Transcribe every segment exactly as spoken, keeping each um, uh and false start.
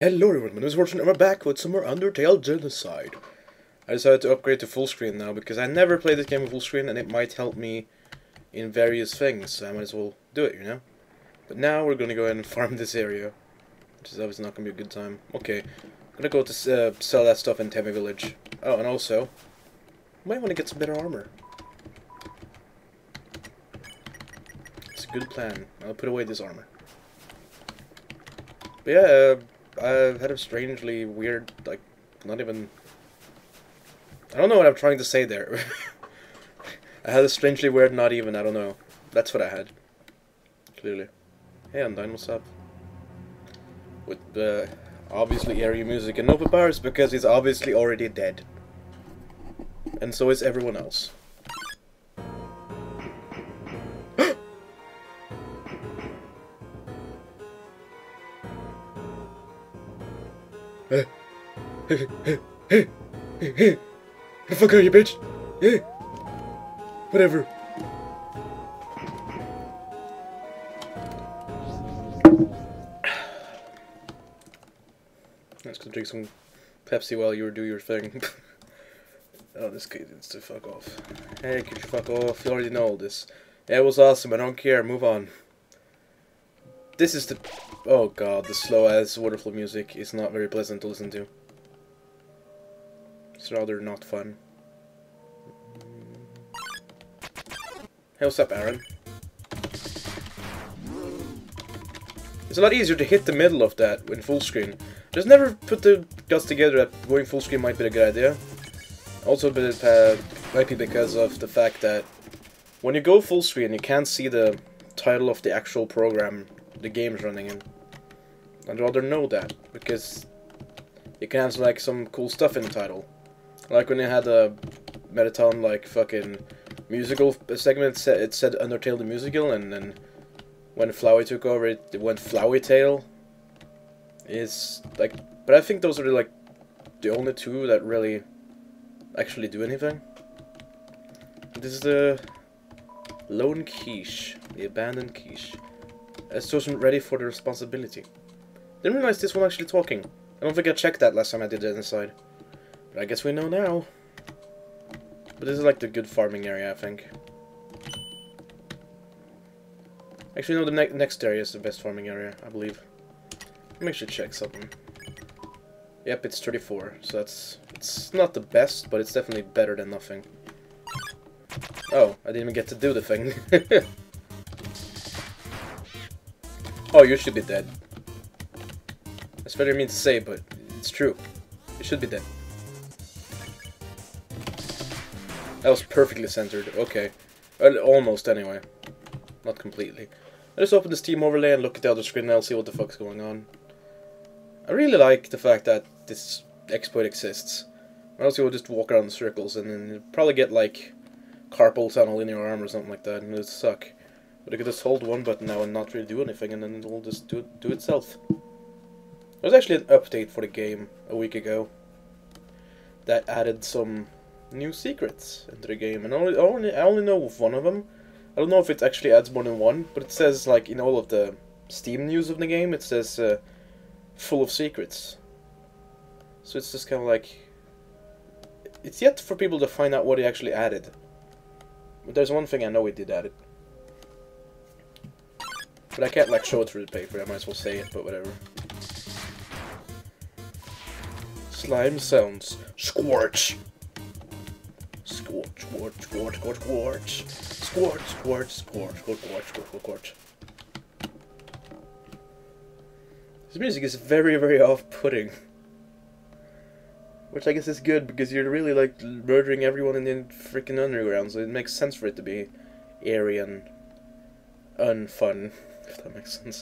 Hello everyone, this is Fortune and we're back with some more Undertale Genocide. I decided to upgrade to full screen now because I never played this game in full screen and it might help me in various things, so I might as well do it, you know? But now we're gonna go ahead and farm this area, which is obviously not gonna be a good time. Okay, I'm gonna go to uh, sell that stuff in Temmie Village. Oh, and also, I might want to get some better armor. It's a good plan. I'll put away this armor. But yeah, uh, I've had a strangely weird, like, not even... I don't know what I'm trying to say there. I had a strangely weird not even, I don't know. That's what I had. Clearly. Hey, Undyne, what's up? With the uh, obviously eerie music and no Papyrus because he's obviously already dead. And so is everyone else. Uh, hey, hey, hey, hey, hey. The fuck are you, bitch? Hey. Whatever. I was gonna drink some Pepsi while you do your thing. Oh, this kid needs to fuck off. Hey, could you fuck off? You already know all this. Yeah, it was awesome, I don't care, move on. This is the... Oh god, the slow-ass waterfall music is not very pleasant to listen to. It's rather not fun. Hey, what's up, Aaron? It's a lot easier to hit the middle of that in full screen. Just never put the guts together that going full screen might be a good idea. Also, but it uh, might be because of the fact that when you go full screen, you can't see the title of the actual program the game's running in. I'd rather know that, because it can have like some cool stuff in the title. Like when it had a Mettaton like fucking musical segment, it said, it said Undertale the Musical, and then when Flowey took over it, it went Flowey Tale. It's like, but I think those are like the only two that really actually do anything. This is the lone Quiche, the abandoned Quiche. As wasn't ready for the responsibility. Didn't realize this one actually talking. I don't think I checked that last time I did it inside. But I guess we know now. But this is like the good farming area, I think. Actually, no, the ne next area is the best farming area, I believe. Let me actually check something. Yep, it's thirty-four, so that's... It's not the best, but it's definitely better than nothing. Oh, I didn't even get to do the thing. Oh, you should be dead. That's what I mean to say, but it's true. You should be dead. That was perfectly centered. Okay. Well, almost, anyway. Not completely. I just open the Steam overlay and look at the other screen and I'll see what the fuck's going on. I really like the fact that this exploit exists. Or else you will just walk around in circles and then you'll probably get, like, carpal tunnel in your arm or something like that, and it would suck. But I could just hold one button now and not really do anything, and then it'll just do, do itself. There was actually an update for the game a week ago that added some new secrets into the game, and I only, only, I only know of one of them. I don't know if it actually adds more than one, but it says, like, in all of the Steam news of the game, it says, uh, full of secrets. So it's just kind of like... It's yet for people to find out what it actually added. But there's one thing I know it did add it. But I can't, like, show it through the paper, I might as well say it, but whatever. Slime sounds. Squarch! Squarch, squarch, squarch, squarch, squarch. Squarch, squarch, squarch, squarch, squarch, squarch. This music is very, very off-putting. Which I guess is good, because you're really, like, murdering everyone in the freaking underground, so it makes sense for it to be eerie and unfun. If that makes sense.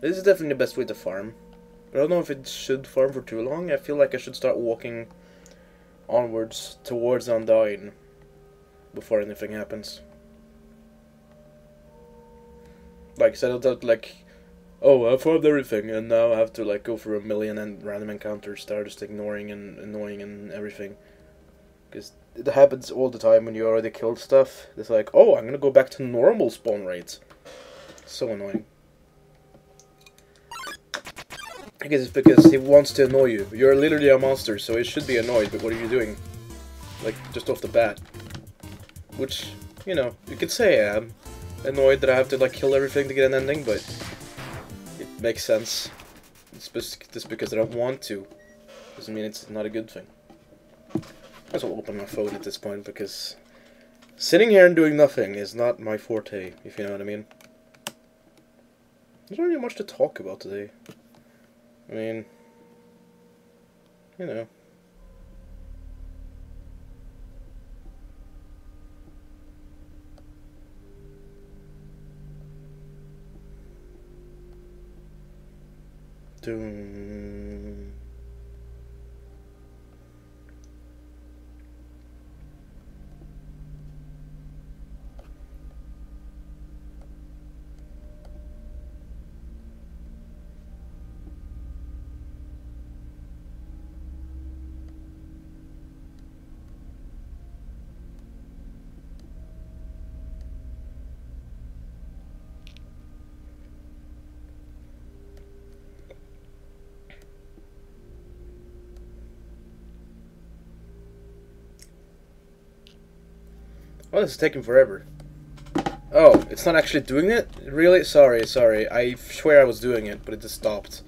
This is definitely the best way to farm. I don't know if it should farm for too long. I feel like I should start walking onwards towards Undyne before anything happens. Like, so I don't, like, oh, I farmed everything and now I have to, like, go for a million and random encounters that are just ignoring and annoying and everything. Because it happens all the time when you already killed stuff. It's like, oh, I'm gonna go back to normal spawn rates. So annoying. I guess it's because he wants to annoy you. You're literally a monster, so he should be annoyed, but what are you doing? Like, just off the bat. Which, you know, you could say I am annoyed that I have to, like, kill everything to get an ending, but it makes sense. It's just because I don't want to. Doesn't mean it's not a good thing. I guess I'll open my phone at this point, because sitting here and doing nothing is not my forte, if you know what I mean. There's not really much to talk about today. I mean, you know. Doom. Well, this is taking forever. Oh, it's not actually doing it? Really? Sorry, sorry. I swear I was doing it, but it just stopped.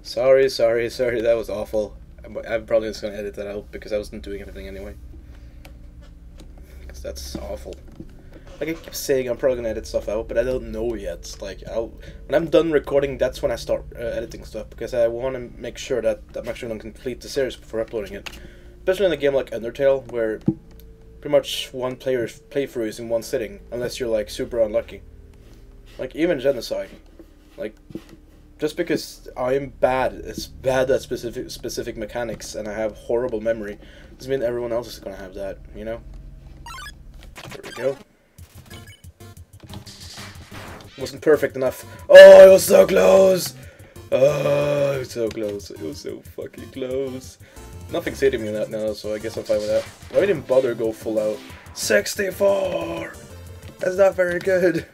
Sorry, sorry, sorry. That was awful. I'm, I'm probably just going to edit that out because I wasn't doing anything anyway. Because that's awful. Like I keep saying, I'm probably going to edit stuff out, but I don't know yet. Like, I'll, when I'm done recording, that's when I start uh, editing stuff, because I want to make sure that I'm actually going to complete the series before uploading it. Especially in a game like Undertale, where pretty much one player's playthrough is in one sitting, unless you're like super unlucky. Like even Genocide, like just because I'm bad, it's bad at specific specific mechanics, and I have horrible memory, doesn't mean everyone else is gonna have that, you know. There we go. Wasn't perfect enough. Oh, it was so close. Oh, it was so close. It was so fucking close. Nothing's hitting me that now, so I guess I'm fine with that. Why didn't bother go full out? sixty-four! That's not very good.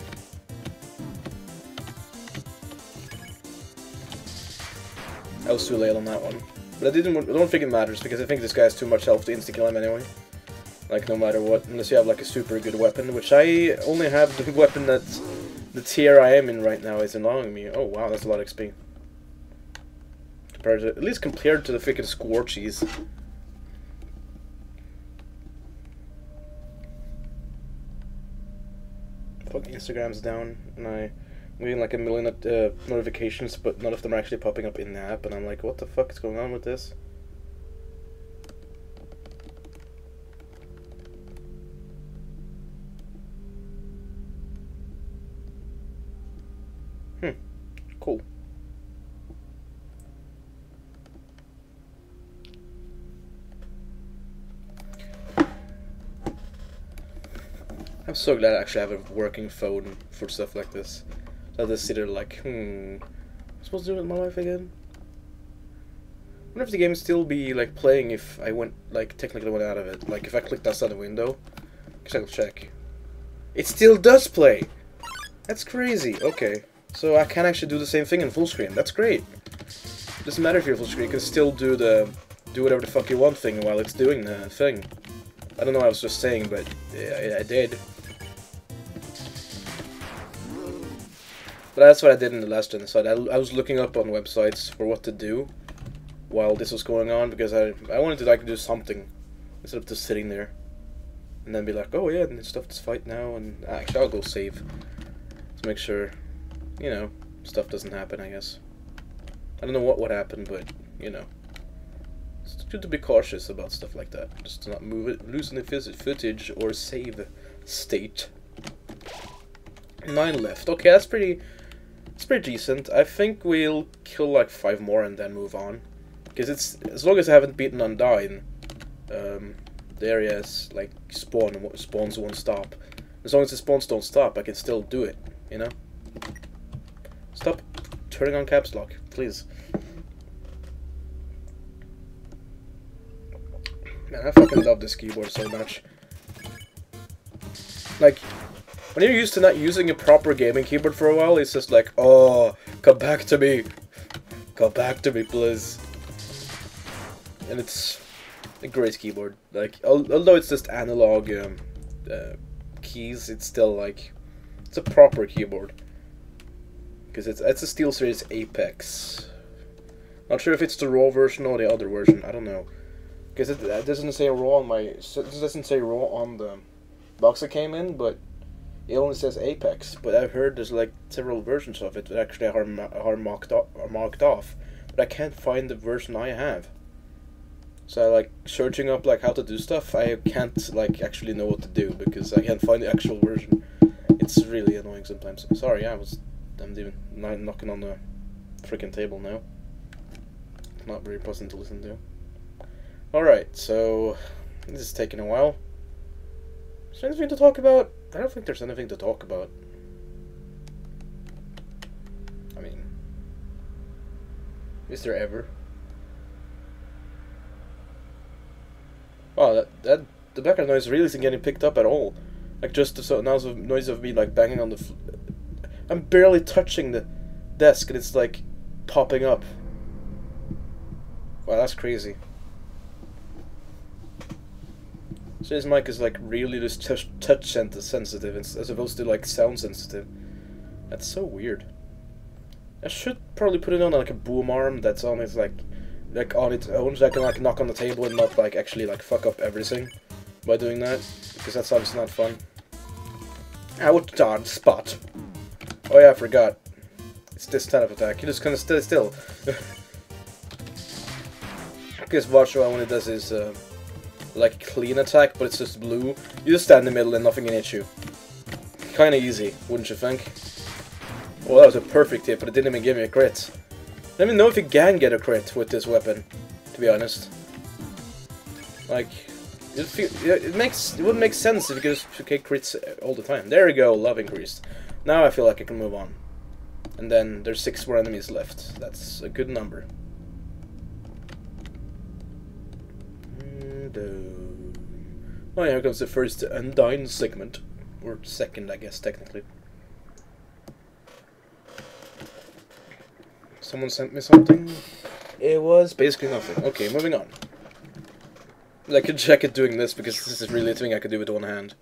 I was too late on that one. But I didn't I don't think it matters, because I think this guy has too much health to insta-kill him anyway. Like no matter what, unless you have like a super good weapon, which I only have the weapon that the tier I am in right now is allowing me. Oh wow, that's a lot of X P. To, at least compared to the freaking Scorchies. Fucking Instagram's down, and I, I'm getting like a million uh, notifications, but none of them are actually popping up in the app, and I'm like, what the fuck is going on with this? Hmm. Cool. I'm so glad I actually have a working phone for stuff like this. So I just sit there like, hmm, what am I supposed to do with my life again? I wonder if the game would still be like playing if I went, like, technically went out of it. Like, if I clicked outside the window, because I'll check. It still does play! That's crazy, okay. So I can actually do the same thing in full screen, that's great. It doesn't matter if you're full screen, you can still do the do whatever the fuck you want thing while it's doing the thing. I don't know what I was just saying, but I, I did. But that's what I did in the last Genocide. I, I was looking up on websites for what to do while this was going on, because I I wanted to like do something instead of just sitting there and then be like, oh yeah, and there's stuff to fight now, and actually I'll go save to make sure, you know, stuff doesn't happen. I guess I don't know what would happen, but you know, it's good to be cautious about stuff like that, just to not move it, lose any footage or save state. Nine left. Okay, that's pretty. It's pretty decent. I think we'll kill like five more and then move on, because it's as long as I haven't beaten Undyne, um, the area is like spawn spawns won't stop. As long as the spawns don't stop, I can still do it. You know. Stop turning on caps lock, please. Man, I fucking love this keyboard so much. Like, when you're used to not using a proper gaming keyboard for a while, it's just like, oh, come back to me. Come back to me, please. And it's a great keyboard. Like, although it's just analog um, uh, keys, it's still like it's a proper keyboard. Because it's it's a SteelSeries Apex. Not sure if it's the raw version or the other version. I don't know. Because it, it doesn't say raw on my it doesn't say raw on the box that came in, but it only says Apex. But I've heard there's like several versions of it that actually are, are marked off, are marked off. But I can't find the version I have. So I like searching up like how to do stuff. I can't like actually know what to do because I can't find the actual version. It's really annoying sometimes. Sorry, I was. I'm even knocking on the freaking table now. Not very pleasant to listen to. Alright, so this is taking a while. Is there anything to talk about? I don't think there's anything to talk about. I mean, is there ever? Wow, that, that the background noise really isn't getting picked up at all. Like just the so noise of noise of me like banging on the. F I'm barely touching the desk and it's like popping up. Wow, that's crazy. So this mic is like really just touch, touch sensitive as opposed to like sound sensitive. That's so weird. I should probably put it on like a boom arm that's on its like like on its own so I can like knock on the table and not like actually like fuck up everything by doing that, because that's obviously not fun. Out darn spot. Oh yeah, I forgot. It's this type of attack. You just kind of stay still. Because Watchful when it does is uh, like clean attack, but it's just blue. You just stand in the middle and nothing can hit you. Kind of easy, wouldn't you think? Well, that was a perfect hit, but it didn't even give me a crit. Let me know if you can get a crit with this weapon. To be honest, like it, feel, it makes it would make sense if you could just get crits all the time. There we go, love increased. Now I feel like I can move on. And then there's six more enemies left. That's a good number. Oh, here comes the first Undyne segment. Or second, I guess, technically. Someone sent me something. It was basically nothing. Okay, moving on. I could check it doing this because this is really a thing I could do with one hand.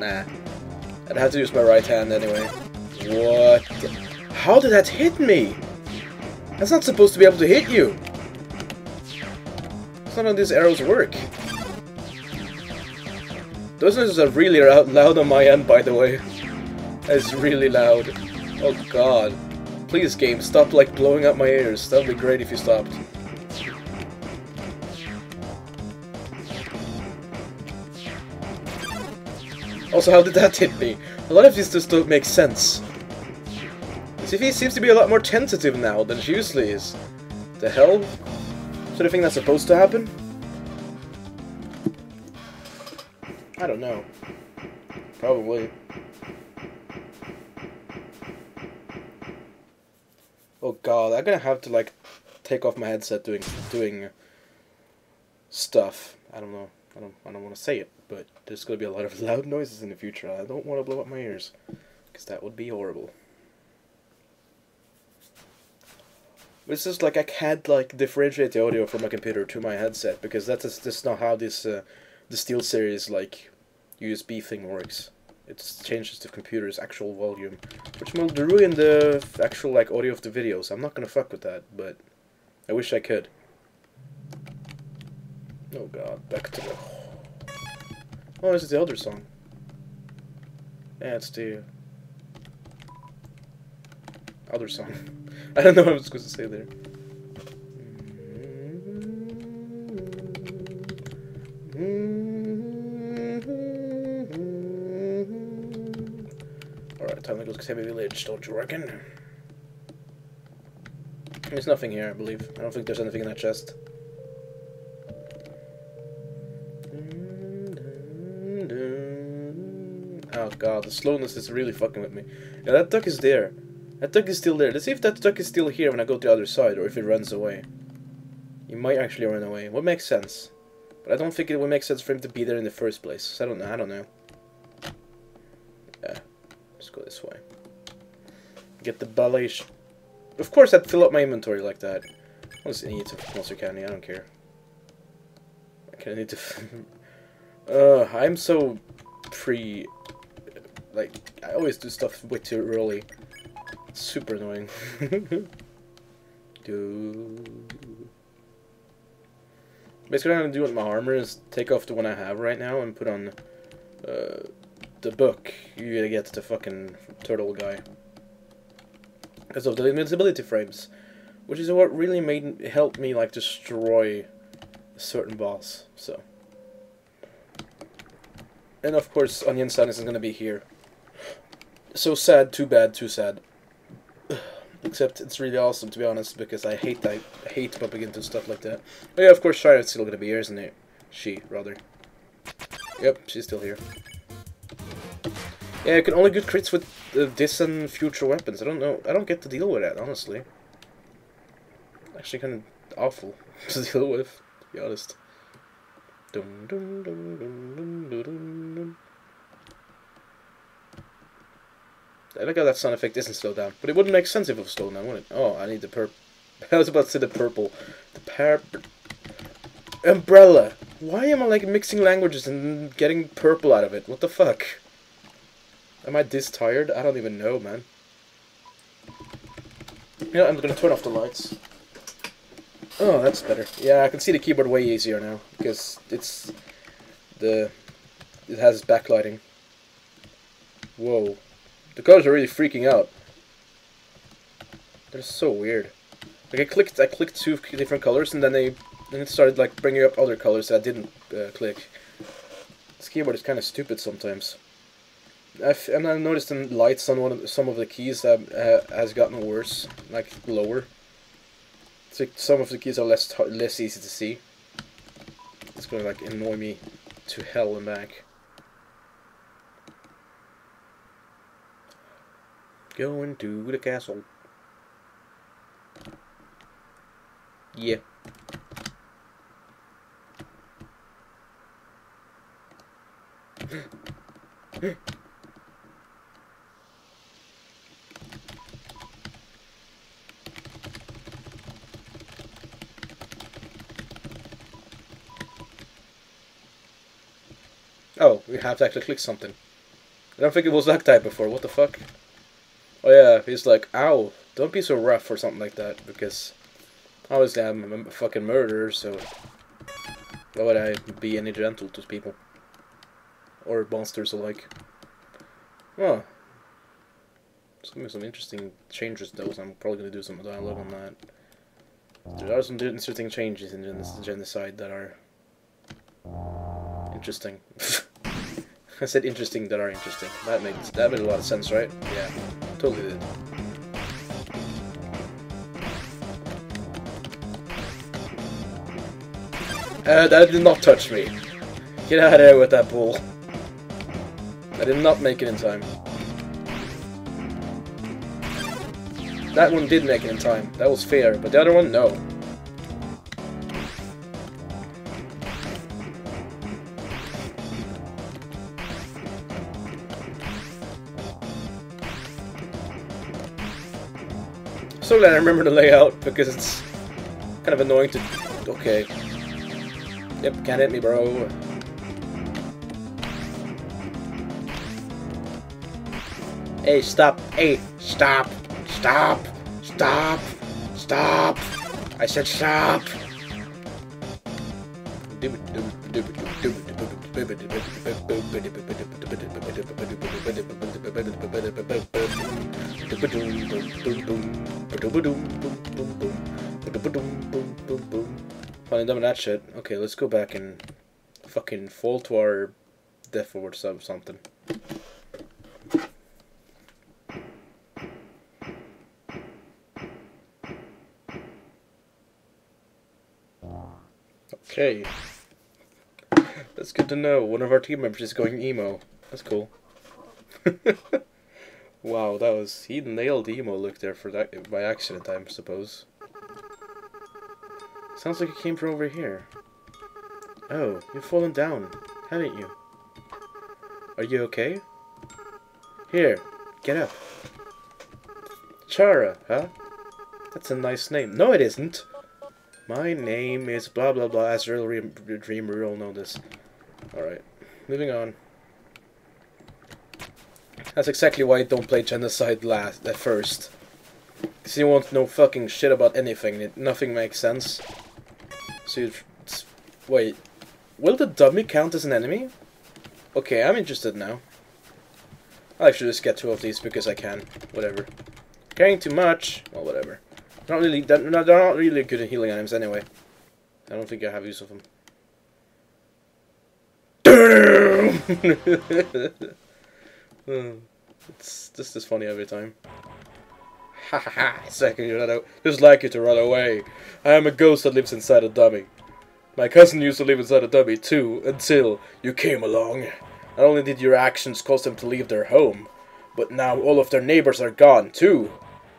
Nah. I'd have to use my right hand anyway. What? How did that hit me? That's not supposed to be able to hit you. That's not how these arrows work. Those noises are really loud on my end, by the way. That's really loud. Oh god. Please, game, stop like blowing up my ears. That'd be great if you stopped. Also, how did that hit me? A lot of these just don't make sense. Tiffy seems to be a lot more tentative now than she usually is. The hell? Sort of thing that's supposed to happen? I don't know. Probably. Oh god, I'm gonna have to like take off my headset doing doing stuff. I don't know. I don't, I don't want to say it, but there's going to be a lot of loud noises in the future. I don't want to blow up my ears, because that would be horrible. But it's just like I can't like differentiate the audio from my computer to my headset, because that's just not how this uh, the SteelSeries like U S B thing works. It changes the computer's actual volume, which will ruin the actual like audio of the videos. I'm not going to fuck with that, but I wish I could. Oh god, back to the... Oh, this is the other song. Yeah, it's the... other song. I don't know what I was supposed to say there. Alright, time to go to Temmie Village, don't you reckon? There's nothing here, I believe. I don't think there's anything in that chest. Oh god, the slowness is really fucking with me. Yeah, that duck is there. That duck is still there. Let's see if that duck is still here when I go to the other side, or if it runs away. He might actually run away. What makes sense? But I don't think it would make sense for him to be there in the first place. So I don't know. I don't know. Yeah, let's go this way. Get the ballet. Of course I'd fill up my inventory like that. I'll just eat some Monster Candy, I don't care. I need to... uh, I'm so pre... Like, I always do stuff way too early. It's super annoying. Dude. Basically what I'm gonna do with my armor is take off the one I have right now and put on uh, the book. You gotta get the fucking turtle guy. Because of the invincibility frames. Which is what really made helped me like destroy a certain boss. So, and of course Onion Sadness is gonna be here. So sad, too bad, too sad. Except it's really awesome, to be honest, because I hate I hate bumping into stuff like that. Oh yeah, of course Chara is still gonna be here, isn't it? She, rather. Yep, she's still here. Yeah, you can only get crits with uh, this and future weapons. I don't know. I don't get to deal with that, honestly. Actually, kind of awful to deal with, to be honest. Dun, dun, dun, dun, dun, dun, dun. I like how that sound effect isn't slowed down, but it wouldn't make sense if it was slowed down, would it? Oh, I need the purple. I was about to say the purple. The par... Umbrella! Why am I, like, mixing languages and getting purple out of it? What the fuck? Am I this tired? I don't even know, man. You know, I'm gonna turn off the lights. Oh, that's better. Yeah, I can see the keyboard way easier now, because it's... the... it has backlighting. Whoa. The colors are really freaking out. They're so weird. Like, I clicked I clicked two different colors, and then they... then it started, like, bringing up other colors that I didn't uh, click. This keyboard is kind of stupid sometimes. I've, and I noticed the lights on one of, some of the keys um, uh, has gotten worse, like lower. It's like some of the keys are less less easy to see. It's gonna like annoy me to hell and back. Going to the castle. Yeah. Oh, we have to actually click something. I don't think it was that type before, what the fuck? Oh yeah, he's like, ow, don't be so rough or something like that, because obviously I'm a fucking murderer, so why would I be any gentle to people? Or monsters alike. Huh. There's gonna be some interesting changes though, so I'm probably gonna do some dialogue on that. There are some interesting changes in this genocide that are interesting. I said interesting that are interesting. That makes that made a lot of sense, right? Yeah, totally did. Uh, that did not touch me. Get out of there with that ball. I did not make it in time. That one did make it in time. That was fair, but the other one, no. I'm so glad I remember the layout, because it's kind of annoying to... Okay. Yep, can't hit me, bro. Hey, stop. Hey, stop. Stop. Stop. Stop. I said stop. Finally done with that shit. Okay, let's go back and fucking fall to our death or something. Okay. That's good to know. One of our team members is going emo. That's cool. Wow, that was... he nailed the emo look there for that by accident, I suppose. Sounds like it came from over here. Oh, you've fallen down, haven't you? Are you okay? Here, get up. Chara, huh? That's a nice name. No, it isn't. My name is blah blah blah. Asriel re Dreamer. We all know this. Alright. Moving on. That's exactly why I don't play Genocide last at first. Because you won't know fucking shit about anything. It, nothing makes sense. So you... Wait. Will the dummy count as an enemy? Okay, I'm interested now. I'll actually just get two of these because I can. Whatever. Carrying too much. Well, whatever. Not really, they're not really good at healing items anyway. I don't think I have use of them. It's just as funny every time. Ha ha ha! Second, you run out. Just like you to run away. I am a ghost that lives inside a dummy. My cousin used to live inside a dummy too, until you came along. Not only did your actions cause them to leave their home, but now all of their neighbors are gone too.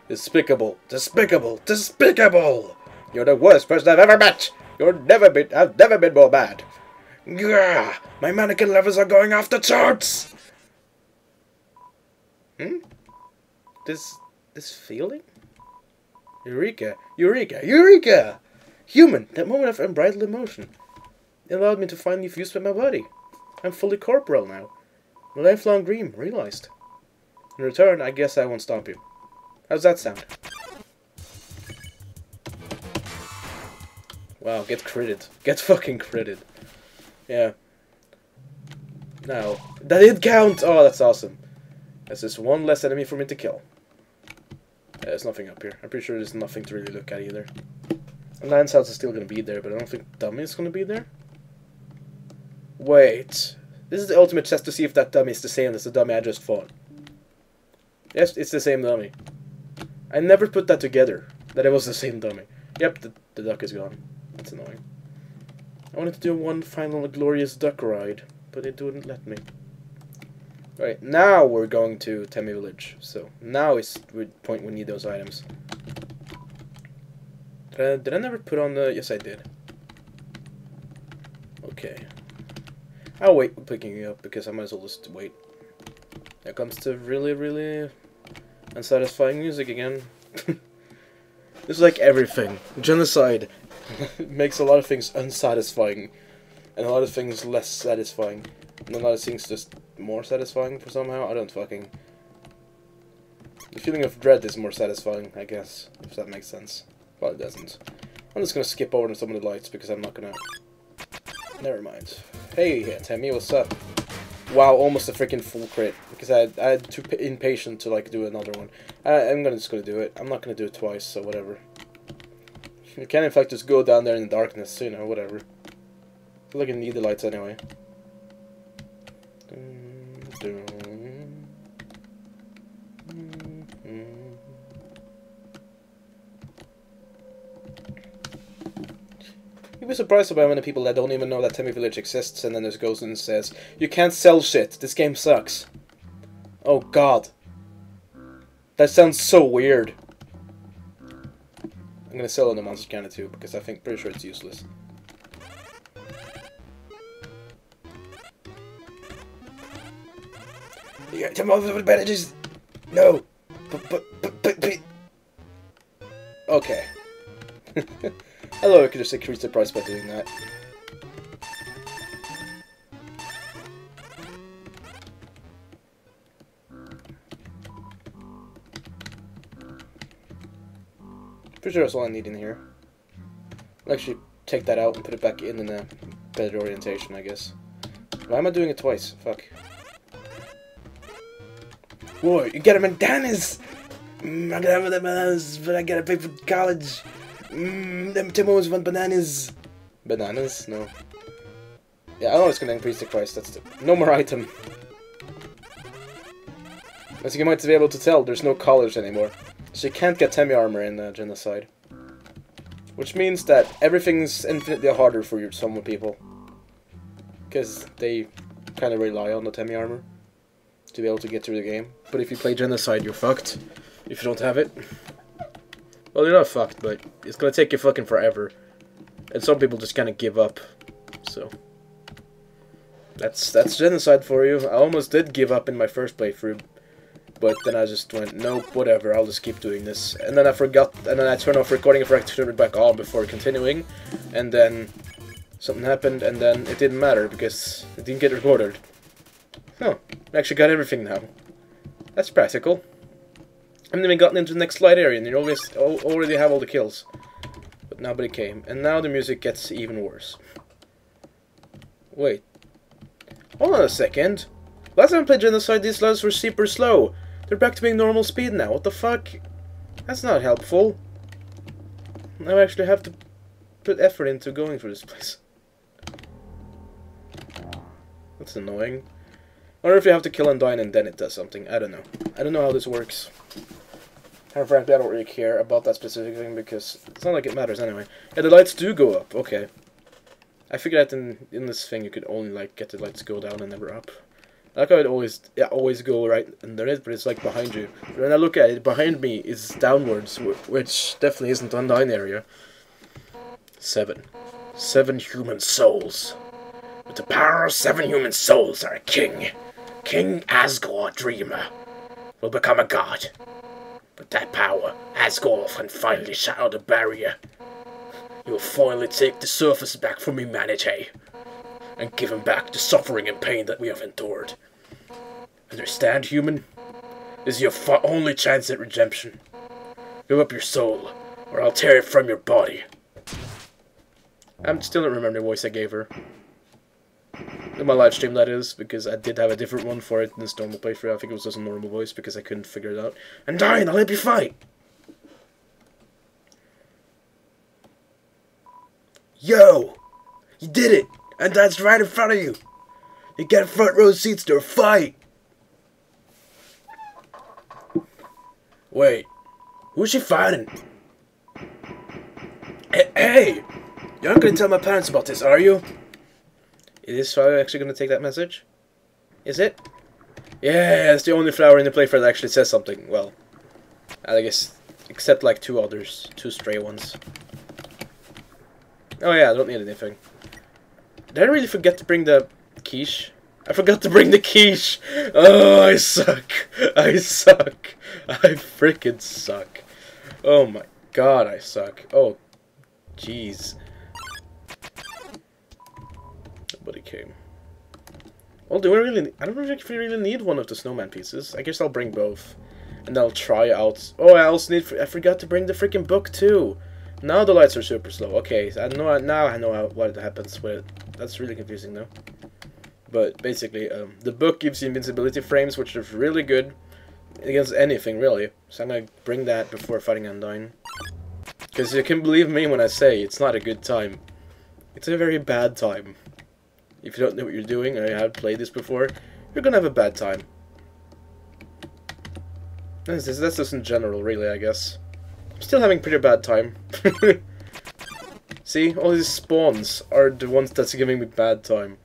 Despicable, despicable, despicable! You're the worst person I've ever met! You're never been, I've never been more bad. Gah! My mannequin levels are going off the charts! Hmm? This, this feeling? Eureka, Eureka, Eureka! Human, that moment of unbridled emotion. It allowed me to finally fuse with my body. I'm fully corporeal now. My lifelong dream realized. In return, I guess I won't stop you. How's that sound? Wow, get critted. Get fucking critted. Yeah. No. That did count! Oh, that's awesome. That's just one less enemy for me to kill. Yeah, there's nothing up here. I'm pretty sure there's nothing to really look at either. Lance House is still gonna be there, but I don't think Dummy is gonna be there. Wait. This is the ultimate test to see if that dummy is the same as the dummy I just fought. Yes, it's the same dummy. I never put that together, that it was the same dummy. Yep, the, the duck is gone. That's annoying. I wanted to do one final glorious duck ride, but it wouldn't let me. Alright, now we're going to Temmie Village, so now is the point we need those items. Did I, did I never put on the... Yes, I did. Okay. I'll wait with picking you up, because I might as well just wait. There comes to really, really unsatisfying music again. It's like everything. Genocide makes a lot of things unsatisfying, and a lot of things less satisfying, and a lot of things just more satisfying for somehow. I don't fucking... The feeling of dread is more satisfying, I guess, if that makes sense. Well, it doesn't. I'm just gonna skip over to some of the lights because I'm not gonna... Never mind. Hey, Temmie, what's up? Wow, almost a freaking full crit. Because I I had too impatient to like do another one. I, I'm gonna just gonna do it. I'm not gonna do it twice, so whatever. You can in fact just go down there in the darkness, so, you know, whatever. I feel like I need the lights anyway. You'd be surprised by how many people that don't even know that Temmie Village exists, and then there's goes and says, "You can't sell shit, this game sucks." Oh god. That sounds so weird. I'm gonna sell on the Monster Cannon too, because I think pretty sure it's useless. No! Okay. Hello, I could just increase the price by doing that. Pretty sure that's all I need in here. I'll actually take that out and put it back in in a better orientation, I guess. Why am I doing it twice? Fuck. Whoa, you get a bandanas! Mm, I gotta have the bananas, but I gotta pay for college! Mmm, them Timos want bananas! Bananas? No. Yeah, I know it's gonna increase the price, that's the... No more item! As you might be able to tell, there's no collars anymore. So you can't get Temmie armor in uh, Genocide. Which means that everything's infinitely harder for you, some people. Because they kinda rely on the Temmie armor to be able to get through the game. But if you play Genocide, you're fucked. If you don't have it. Well, you're not fucked, but it's gonna take you fucking forever. And some people just kinda give up. So. That's that's genocide for you. I almost did give up in my first playthrough. but then I just went, nope, whatever, I'll just keep doing this. And then I forgot, and then I turned off recording and forgot to turn it back on before continuing, and then something happened, and then it didn't matter because it didn't get recorded. Huh, I actually got everything now. That's practical. I haven't even gotten into the next light area, and you always already have all the kills. But nobody came, and now the music gets even worse. Wait. Hold on a second. Last time I played Genocide, these levels were super slow. They're back to being normal speed now. What the fuck? That's not helpful. Now I actually have to put effort into going through this place. That's annoying. I wonder if you have to kill Undyne and then it does something. I don't know. I don't know how this works. And frankly, I don't really care about that specific thing because it's not like it matters anyway. Yeah, the lights do go up. Okay. I figured that in, in this thing you could only like get the lights to go down and never up. I like how it always, yeah, always go right under it, but it's like behind you. But when I look at it, behind me is downwards, which definitely isn't Undyne area. Seven. Seven human souls. With the power of seven human souls, our king, King Asgore Dreamer, will become a god. With that power, Asgore can finally shatter the barrier. You'll finally take the surface back from humanity and give him back the suffering and pain that we have endured. Understand, human? This is your only chance at redemption. Give up your soul, or I'll tear it from your body. I still don't remember the voice I gave her. In my live stream, that is, because I did have a different one for it in this normal playthrough. I think it was just a normal voice because I couldn't figure it out. And Undyne, I'll help you fight! Yo! You did it! And that's right in front of you! You get front row seats to a fight! Wait, who's she fighting? Hey, hey! You're not gonna tell my parents about this, are you? Is Flower actually gonna take that message? Is it? Yeah, it's the only flower in the playthrough that actually says something. Well, I guess, except like two others, two stray ones. Oh yeah, I don't need anything. Did I really forget to bring the quiche? I forgot to bring the quiche! Oh, I suck! I suck! I frickin' suck. Oh my god, I suck. Oh, jeez. Nobody came. Well, do we really... I don't know if we really need one of the snowman pieces. I guess I'll bring both. And I'll try out... Oh, I also need... I forgot to bring the frickin' book, too! Now the lights are super slow. Okay, I know now I know how, what happens with it. That's really confusing though. But basically, um, the book gives you invincibility frames, which are really good against anything, really. So I'm gonna bring that before fighting Undyne. Because you can believe me when I say it's not a good time. It's a very bad time. If you don't know what you're doing, or you haven't played this before, you're gonna have a bad time. That's just, that's just in general, really, I guess. Still having pretty bad time. See, all these spawns are the ones that's giving me bad time.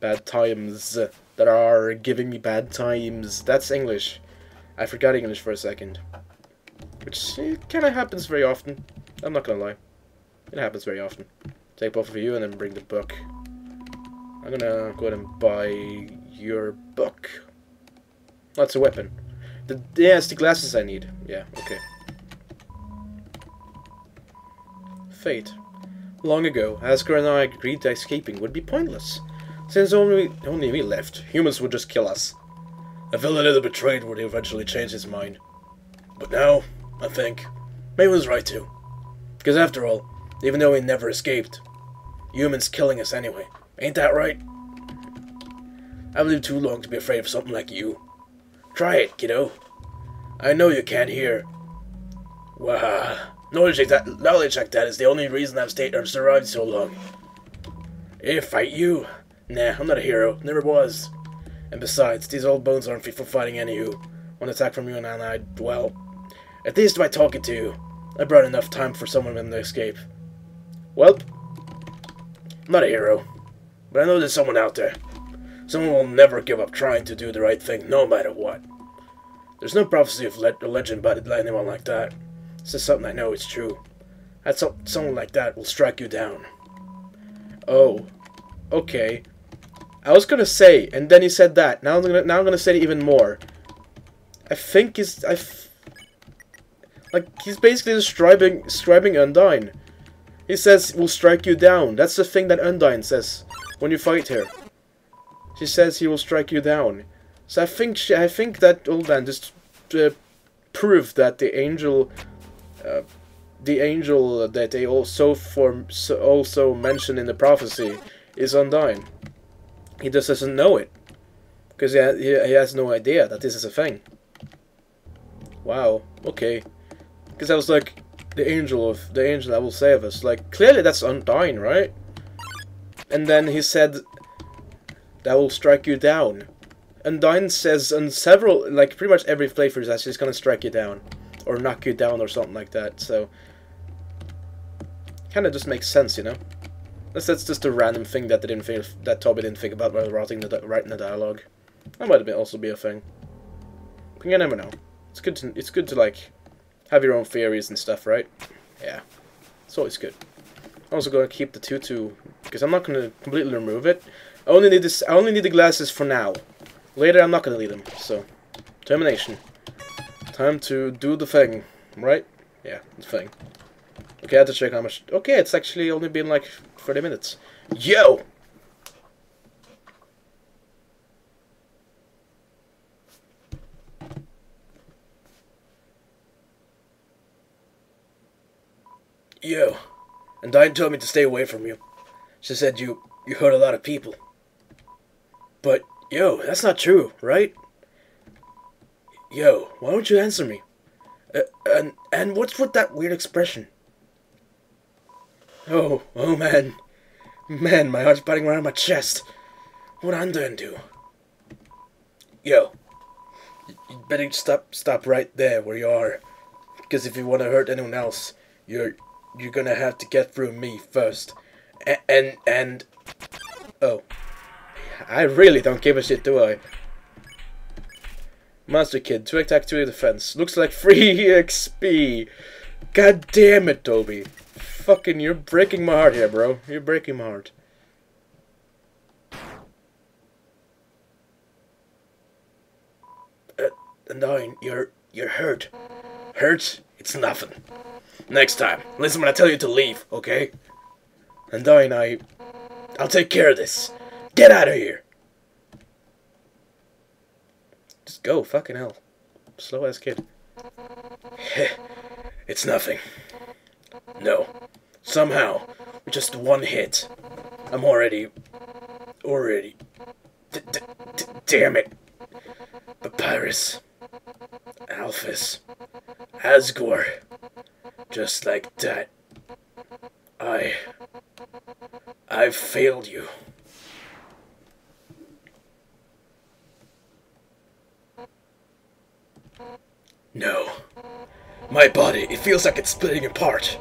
Bad times that are giving me bad times. That's English. I forgot English for a second. Which kind of happens very often. I'm not gonna lie. It happens very often. Take both of you and then bring the book. I'm gonna go ahead and buy your book. That's a weapon. The, yeah, it's the glasses I need. Yeah, okay. Fate. Long ago, Asgore and I agreed that escaping would be pointless. Since only we, only we left, humans would just kill us. I felt a little betrayed when he eventually changed his mind. But now, I think, May was right too. Because after all, even though we never escaped, humans killing us anyway. Ain't that right? I've lived too long to be afraid of something like you. Try it, kiddo. I know you can't hear. Wah. Knowledge like, that, knowledge like that is the only reason I've stayed I've survived so long. If fight you? Nah, I'm not a hero. Never was. And besides, these old bones aren't fit for fighting anywho. One attack from you and I, well, at least by talking to you, I brought enough time for someone to escape. Welp, I'm not a hero, but I know there's someone out there. Someone will never give up trying to do the right thing, no matter what. There's no prophecy of le legend about anyone like that. It's just something I know it's true. That's so someone like that will strike you down. Oh, okay. I was gonna say, and then he said that. Now I'm gonna now I'm gonna say it even more. I I think he's... I f like, he's basically describing, describing Undyne. He says, "We'll strike you down." That's the thing that Undyne says when you fight her. She says he will strike you down. So I think she, I think that Uldan just uh, proved that the angel, uh, the angel that they also form, so also mentioned in the prophecy is Undyne. He just doesn't know it because he, ha he has no idea that this is a thing. Wow. Okay. Because I was like, the angel of the angel that will save us. Like, clearly that's Undyne, right? And then he said, "That will strike you down." Undyne says on several, like pretty much every playthrough, that she's gonna strike you down, or knock you down, or something like that. So, kind of just makes sense, you know. That's that's just a random thing that they didn't think, that Toby didn't think about while writing the writing the dialogue. That might also be a thing. But you never know. It's good to it's good to like have your own theories and stuff, right? Yeah, it's always good. I'm also gonna keep the tutu because I'm not gonna completely remove it. I only need this. I only need the glasses for now. Later, I'm not gonna need them, so... Termination. Time to do the thing, right? Yeah, the thing. Okay, I have to check how much... Okay, it's actually only been like thirty minutes. Yo! Yo. And Undyne told me to stay away from you. She said you, you hurt a lot of people. But... Yo, that's not true, right? Yo, why don't you answer me? Uh, and and what's with that weird expression? Oh, oh man. Man, my heart's batting around my chest. What'd Undyne do? Yo, you'd better stop stop right there where you are. Because if you want to hurt anyone else, you're you're gonna have to get through me first. And, and, and... Oh. I really don't give a shit, do I? Monster Kid, two attack, two defense. Looks like free X P. God damn it, Toby. Fucking, you're breaking my heart here, bro. You're breaking my heart. Uh, Undyne, you're, you're hurt. Hurt? It's nothing. Next time, listen when I tell you to leave, okay? Undyne, I... I'll take care of this. Get out of here! Just go, fucking hell. Slow ass kid. It's nothing. No. Somehow, with just one hit, I'm already... Already... D d d damn it. Papyrus. Alphys. Asgore. Just like that. I... I failed you. No. My body, it feels like it's splitting apart.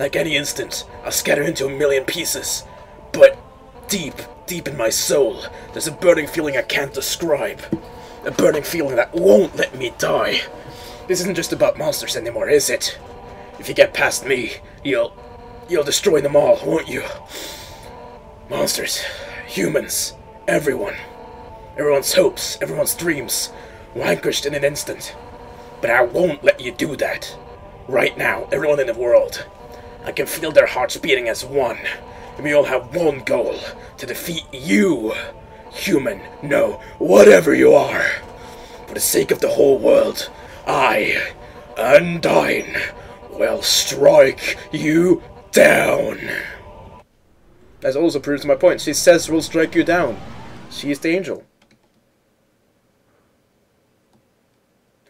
Like any instant, I'll scatter into a million pieces. But deep, deep in my soul, there's a burning feeling I can't describe. A burning feeling that won't let me die. This isn't just about monsters anymore, is it? If you get past me, you'll... you'll destroy them all, won't you? Monsters, humans, everyone. Everyone's hopes, everyone's dreams, vanquished in an instant. But I won't let you do that. Right now, everyone in the world. I can feel their hearts beating as one. And we all have one goal. To defeat you. Human. No. Whatever you are. For the sake of the whole world. I, Undyne, will strike you down. That also proves my point. She says we'll strike you down. She is the angel.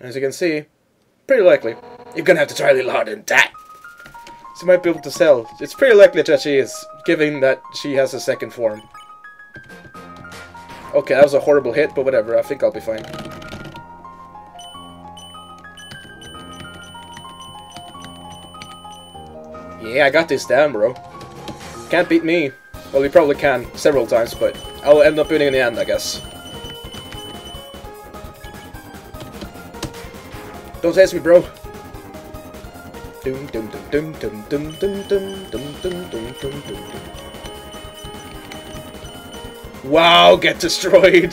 As you can see, pretty likely. You're gonna have to try a little harder than that. She might be able to sell. It's pretty likely that she is, given that she has a second form. Okay, that was a horrible hit, but whatever, I think I'll be fine. Yeah, I got this down, bro. Can't beat me. Well, you probably can, several times, but I'll end up winning in the end, I guess. Don't test me, bro. Dum dum dum dum dum dum dum dum dum dum dum dum. Wow, get destroyed!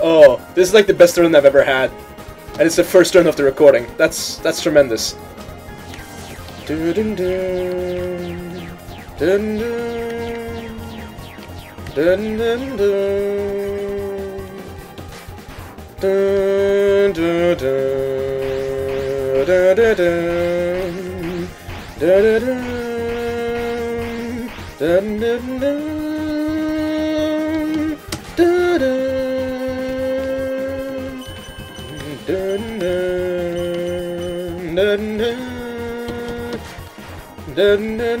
Oh, this is like the best run I've ever had. And it's the first turn of the recording. That's that's tremendous. Dun dun dun. Dun dun. Dun dun dun. Dun dun dun. Dun dun dun. Dun dun dun. Dun dun dun. Dun dun dun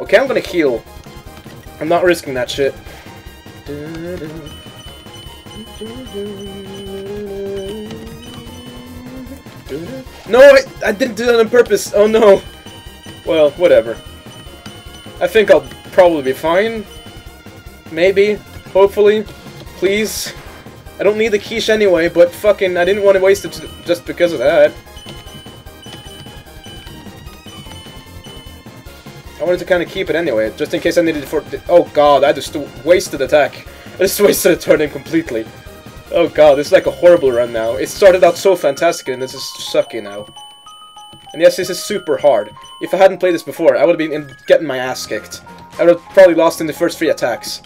Okay, I'm gonna heal. I'm not risking that shit. No, I, I didn't do that on purpose. Oh no. Well, whatever. I think I'll probably be fine. Maybe. Hopefully. Please. I don't need the quiche anyway, but fucking I didn't want to waste it just because of that. I wanted to kind of keep it anyway, just in case I needed it for... Oh god, I just wasted attack. I just wasted a turn in completely. Oh god, this is like a horrible run now. It started out so fantastic and it's just sucky now. And yes, this is super hard. If I hadn't played this before, I would have been getting my ass kicked. I would have probably lost in the first three attacks.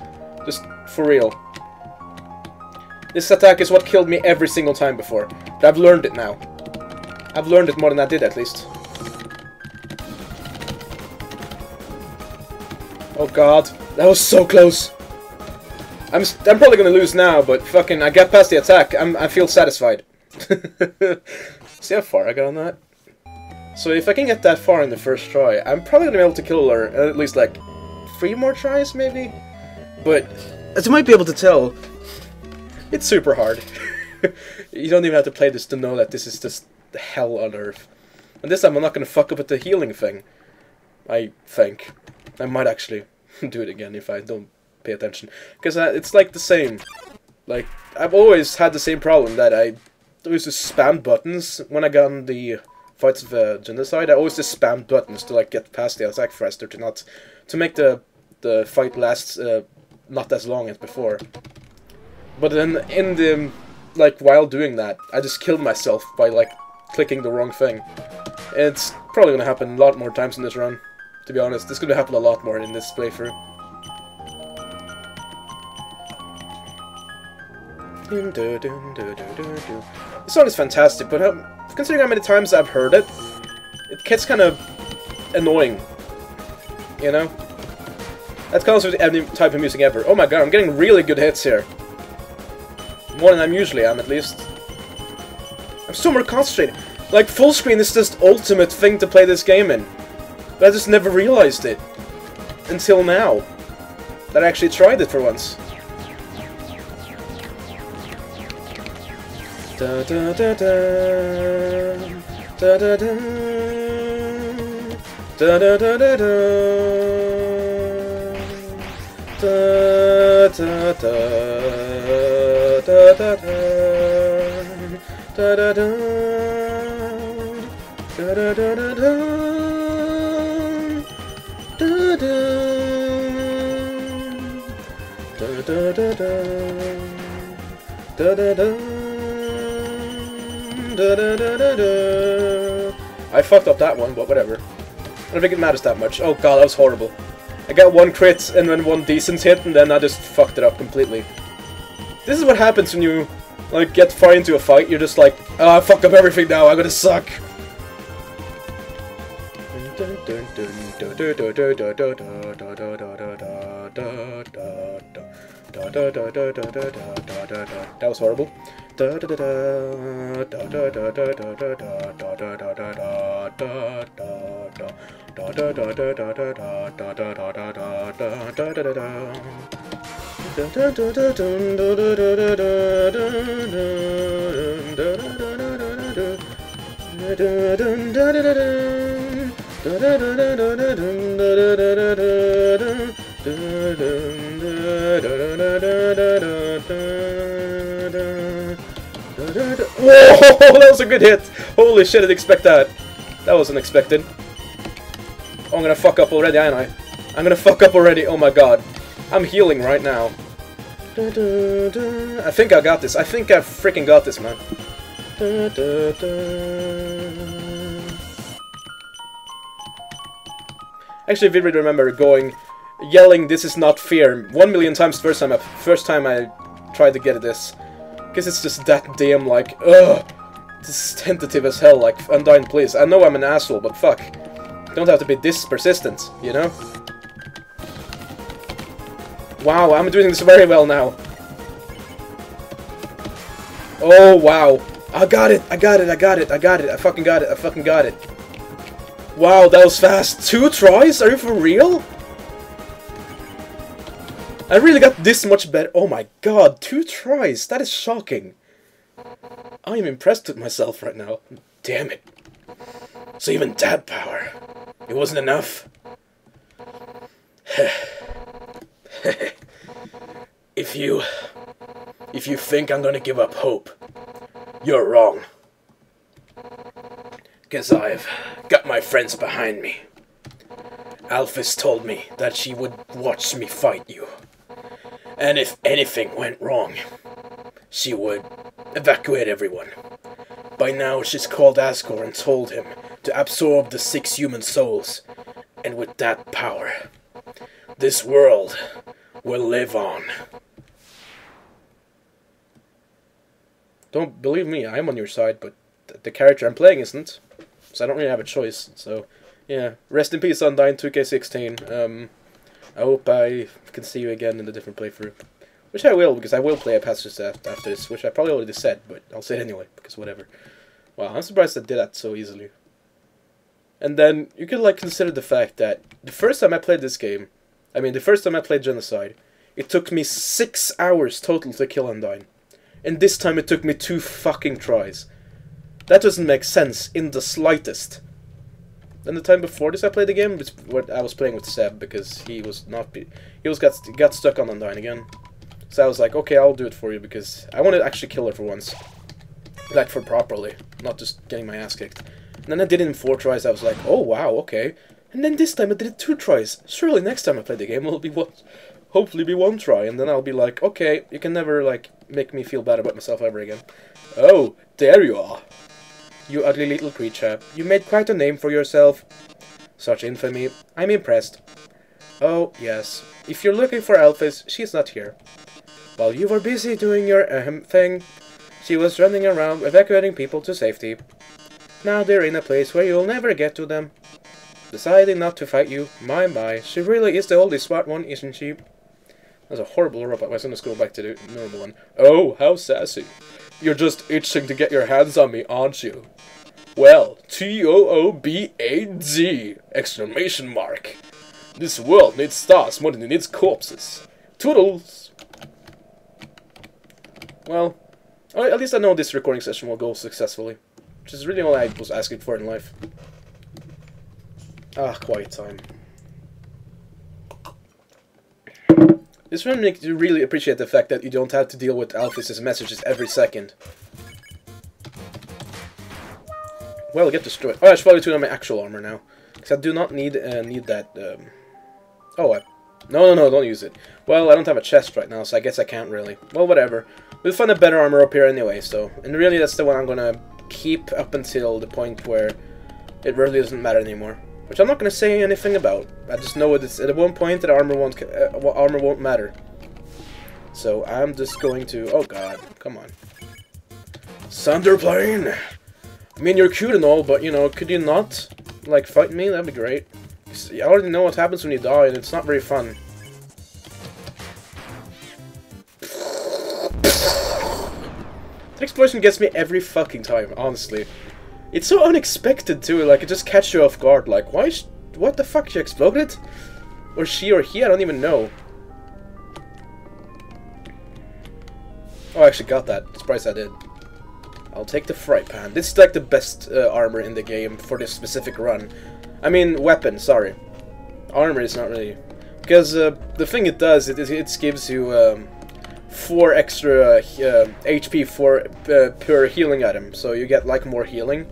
Just for real. This attack is what killed me every single time before. But I've learned it now. I've learned it more than I did, at least. Oh god, that was so close. I'm I'm probably gonna lose now, but fucking, I got past the attack. I'm I feel satisfied. See how far I got on that. So if I can get that far in the first try, I'm probably gonna be able to kill her at least like three more tries, maybe. But as you might be able to tell, it's super hard. You don't even have to play this to know that this is just hell on earth. And this time I'm not gonna fuck up at the healing thing. I think I might actually do it again if I don't pay attention, because it's like the same. Like I've always had the same problem that I used to spam buttons when I got on the fights of uh, genocide. I always just spammed buttons to like get past the attack faster, to not to make the the fight last uh, not as long as before. But then in the like while doing that, I just killed myself by like clicking the wrong thing. It's probably gonna happen a lot more times in this run. To be honest, this could happen a lot more in this playthrough. This song is fantastic, but um, considering how many times I've heard it, it gets kind of annoying, you know? That comes with any type of music ever. Oh my god, I'm getting really good hits here. More than I usually am, at least. I'm so more concentrated. Like, full screen is just ultimate thing to play this game in. But I just never realized it. Until now. That I actually tried it for once. Da da da da da da da da da da da da da da. I fucked up that one, but whatever. I don't think it matters that much. Oh god, that was horrible. I got one crit and then one decent hit, and then I just fucked it up completely. This is what happens when you like get far into a fight. You're just like, oh, I fucked up everything now, I'm gonna suck. That was horrible. Da da da da da da da da da da da da da da da da. Whoa, that was a good hit! Holy shit, I didn't expect that. That wasn't expected. Oh, I'm gonna fuck up already, aren't I? I'm gonna fuck up already, oh my god. I'm healing right now. I think I got this. I think I freaking got this, man. Actually, I vividly remember going, yelling, this is not fear, one million times first time I, first time I tried to get at this. Because it's just that damn, like, ugh. This is tentative as hell, like, Undyne, please. I know I'm an asshole, but fuck. Don't have to be this persistent, you know? Wow, I'm doing this very well now. Oh, wow. I got it, I got it, I got it, I got it, I fucking got it, I fucking got it. Wow, that was fast. Two tries? Are you for real? I really got this much better. Oh my god, two tries. That is shocking. I am impressed with myself right now. Damn it. So even that power, it wasn't enough. If you, if you think I'm gonna give up hope, you're wrong. Cause I've got my friends behind me. Alphys told me that she would watch me fight you, and if anything went wrong, she would evacuate everyone. By now, she's called Asgore and told him to absorb the six human souls, and with that power, this world will live on. Don't believe me, I'm on your side, but th the character I'm playing isn't, so I don't really have a choice, so, yeah. Rest in peace, Undyne two K sixteen. Um, I hope I can see you again in a different playthrough. Which I will, because I will play a passage after this, which I probably already said, but I'll say it anyway, because whatever. Wow, I'm surprised I did that so easily. And then, you could, like, consider the fact that the first time I played this game, I mean, the first time I played Genocide, it took me six hours total to kill Undyne. And this time it took me two fucking tries. That doesn't make sense in the slightest. And the time before this I played the game, it's what I was playing with Seb, because he was not... Be he was got, got stuck on Undyne again. So I was like, okay, I'll do it for you, because I want to actually kill her for once. Like, for properly, not just getting my ass kicked. And then I did it in four tries, I was like, oh wow, okay. And then this time I did it two tries. Surely next time I play the game it'll be one, hopefully be one try, and then I'll be like, okay, you can never, like, make me feel bad about myself ever again. Oh, there you are. You ugly little creature. You made quite a name for yourself. Such infamy. I'm impressed. Oh, yes. If you're looking for Alphys, she's not here. While you were busy doing your ahem thing, she was running around evacuating people to safety. Now they're in a place where you'll never get to them. Deciding not to fight you, my my, she really is the only smart one, isn't she? That's a horrible robot, I'm gonna go back to the normal one. Oh, how sassy. You're just itching to get your hands on me, aren't you? Well, T O O B A D! Exclamation mark. This world needs stars more than it needs corpses. Toodles! Well, at least I know this recording session will go successfully, which is really all I was asking for in life. Ah, quiet time. This one makes you really appreciate the fact that you don't have to deal with Alphys' messages every second. Well, I'll get destroyed. Oh, I should probably turn on my actual armor now, because I do not need uh, need that. Um... Oh, I... no, no, no, don't use it. Well, I don't have a chest right now, so I guess I can't really. Well, whatever. We'll find a better armor up here anyway, so... And really, that's the one I'm gonna keep up until the point where it really doesn't matter anymore. Which I'm not gonna say anything about. I just know it is, at one point that armor won't uh, armor won't matter. So I'm just going to... Oh god, come on. Sunderplane! I mean, you're cute and all, but, you know, could you not, like, fight me? That'd be great. I already know what happens when you die, and it's not very fun. explosion gets me every fucking time, honestly. It's so unexpected too, like it just catches you off guard, like, why is... what the fuck, she exploded? Or she or he, I don't even know. Oh, I actually got that. Surprised I did. I'll take the fry pan. This is like the best uh, armor in the game for this specific run. I mean, weapon, sorry. Armor is not really... because uh, the thing it does, it, it gives you um, four extra uh, H P for, uh, per healing item. So you get like more healing.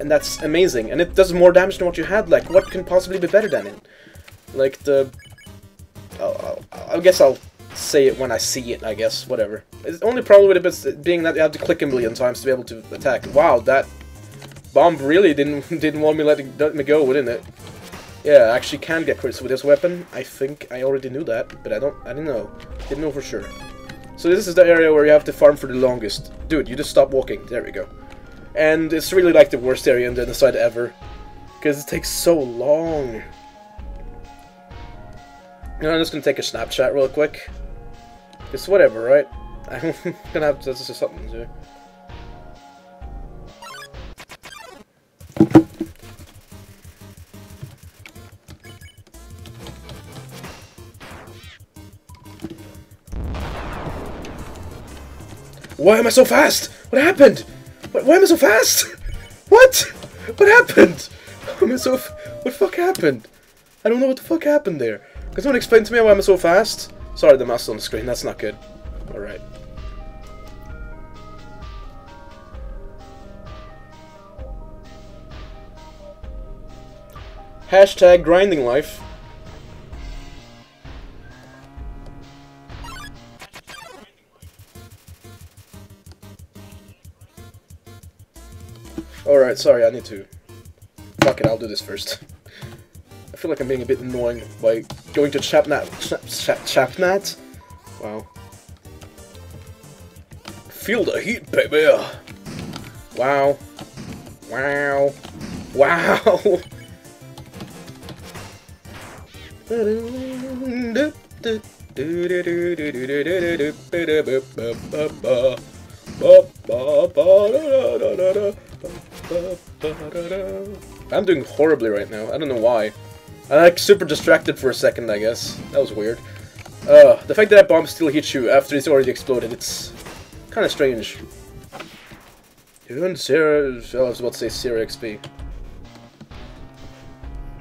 And that's amazing. And it does more damage than what you had. Like, what can possibly be better than it? Like the... I'll, I'll, I guess I'll say it when I see it, I guess. Whatever. It's only problem with it being that you have to click a million times to be able to attack. Wow, that bomb really didn't didn't want me let it, let me go, wouldn't it? Yeah, I actually can get crits with this weapon. I think I already knew that, but I don't... I didn't know. Didn't know for sure. So this is the area where you have to farm for the longest. Dude, you just stop walking. There we go. And it's really like the worst area in the side ever, because it takes so long. And I'm just gonna take a Snapchat real quick. It's whatever, right? I'm gonna have to do something to do. Why am I so fast? What happened? Why am I so fast? What? What happened? Why am I so f what the fuck happened? I don't know what the fuck happened there. Can someone explain to me why am I so fast? Sorry, the mouse is on the screen. That's not good. Alright. Hashtag grinding life. Alright, sorry, I need to... Fuck it, I'll do this first. I feel like I'm being a bit annoying by going to Chapnat... Chapnat? Wow. Feel the heat, baby! Wow. Wow. Wow! I'm doing horribly right now. I don't know why. I like super distracted for a second, I guess. That was weird. Uh, the fact that that bomb still hits you after it's already exploded, it's kind of strange. You earned zero... I was about to say zero X P.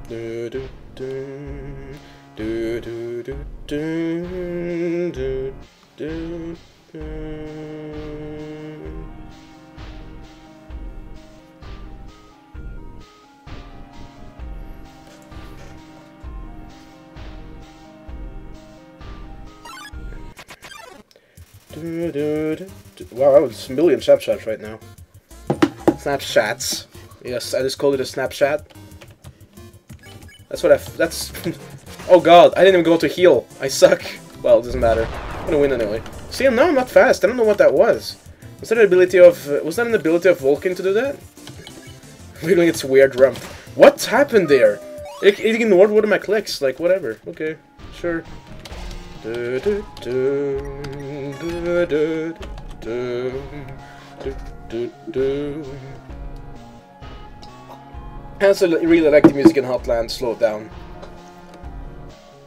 Do do do do do do do do do. Do, do, do, do. Wow, I was a million Snapchats right now. Snapchats. Yes, I just called it a Snapchat. That's what I... F that's... Oh god, I didn't even go to heal. I suck. Well, it doesn't matter. I'm gonna win anyway. See, now I'm not fast. I don't know what that was. Was that an ability of... Uh, was that an ability of Vulcan to do that? I'm feeling it's weird rump. What happened there? It, it ignored one of my clicks. Like, whatever. Okay, sure. Do, do, do. Do, do, do, do, do, do. I also really like the music in Hotland, slowed down.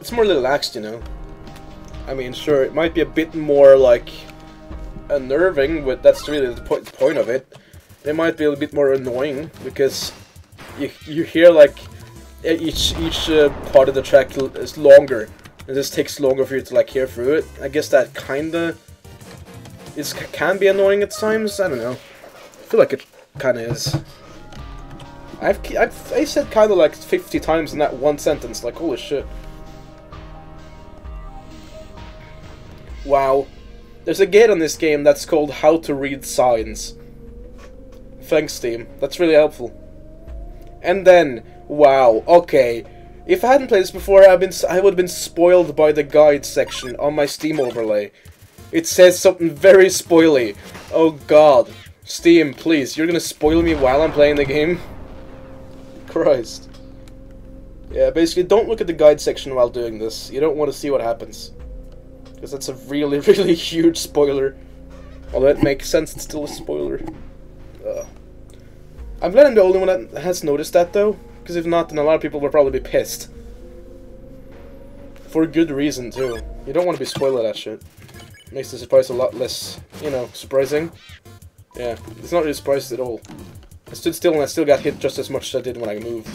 It's more relaxed, you know. I mean, sure, it might be a bit more, like, unnerving, but that's really the po point of it. It might be a bit more annoying, because you, you hear, like, each, each uh, part of the track is longer. It just takes longer for you to like hear through it. I guess that kinda is can be annoying at times. I don't know. I feel like it kinda is. I've I've I said kinda like fifty times in that one sentence. Like holy shit. Wow. There's a gate on this game that's called How to Read Signs. Thanks, Steam. That's really helpful. And then wow. Okay. If I hadn't played this before, I've been, I would have been spoiled by the guide section on my Steam overlay. It says something very spoily. Oh god. Steam, please, you're gonna spoil me while I'm playing the game? Christ. Yeah, basically, don't look at the guide section while doing this. You don't want to see what happens. Because that's a really, really huge spoiler. Although it makes sense, it's still a spoiler. Ugh. I'm glad I'm the only one that has noticed that, though. Because if not, then a lot of people will probably be pissed. For good reason, too. You don't want to be spoiled at that shit. Makes the surprise a lot less, you know, surprising. Yeah, it's not really surprised at all. I stood still and I still got hit just as much as I did when I moved.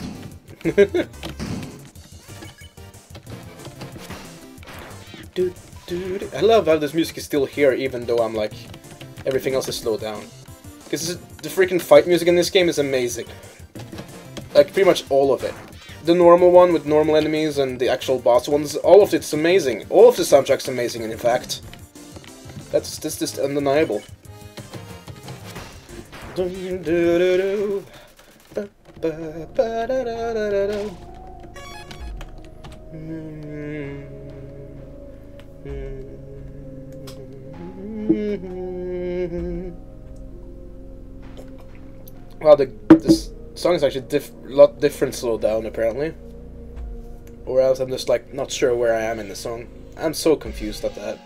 Dude, dude. I love how this music is still here even though I'm like, everything else is slowed down. Because the freaking fight music in this game is amazing. Like, pretty much all of it. The normal one with normal enemies and the actual boss ones, all of it's amazing. All of the soundtrack's amazing, in fact. That's, that's just undeniable. Wow, the, this song is actually a diff lot different slowed down, apparently. Or else I'm just like, not sure where I am in the song. I'm so confused at that.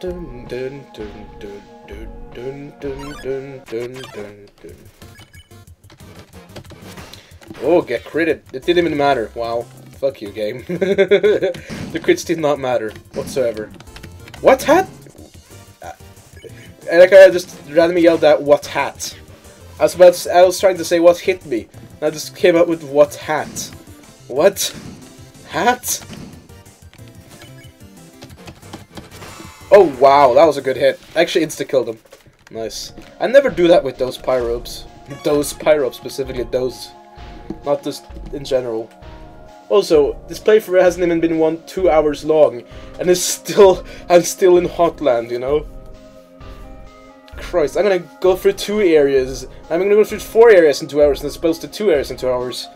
Dun, dun, dun, dun. Dun, dun, dun, dun, dun, dun. Oh, get critted. It didn't even matter. Wow. Fuck you, game. The crits did not matter whatsoever. What hat? And like, I just randomly yelled out, what hat? I was, about to, I was trying to say what hit me. And I just came up with what hat. What? Hat? Oh, wow. That was a good hit. Actually, insta-killed him. Nice. I never do that with those pyropes. Those pyropes, specifically those. Not just in general. Also, this playthrough hasn't even been one two hours long. And it's still, I'm still in Hotland, you know? Christ, I'm gonna go through two areas. I'm gonna go through four areas in two hours, and as opposed to two areas in two hours.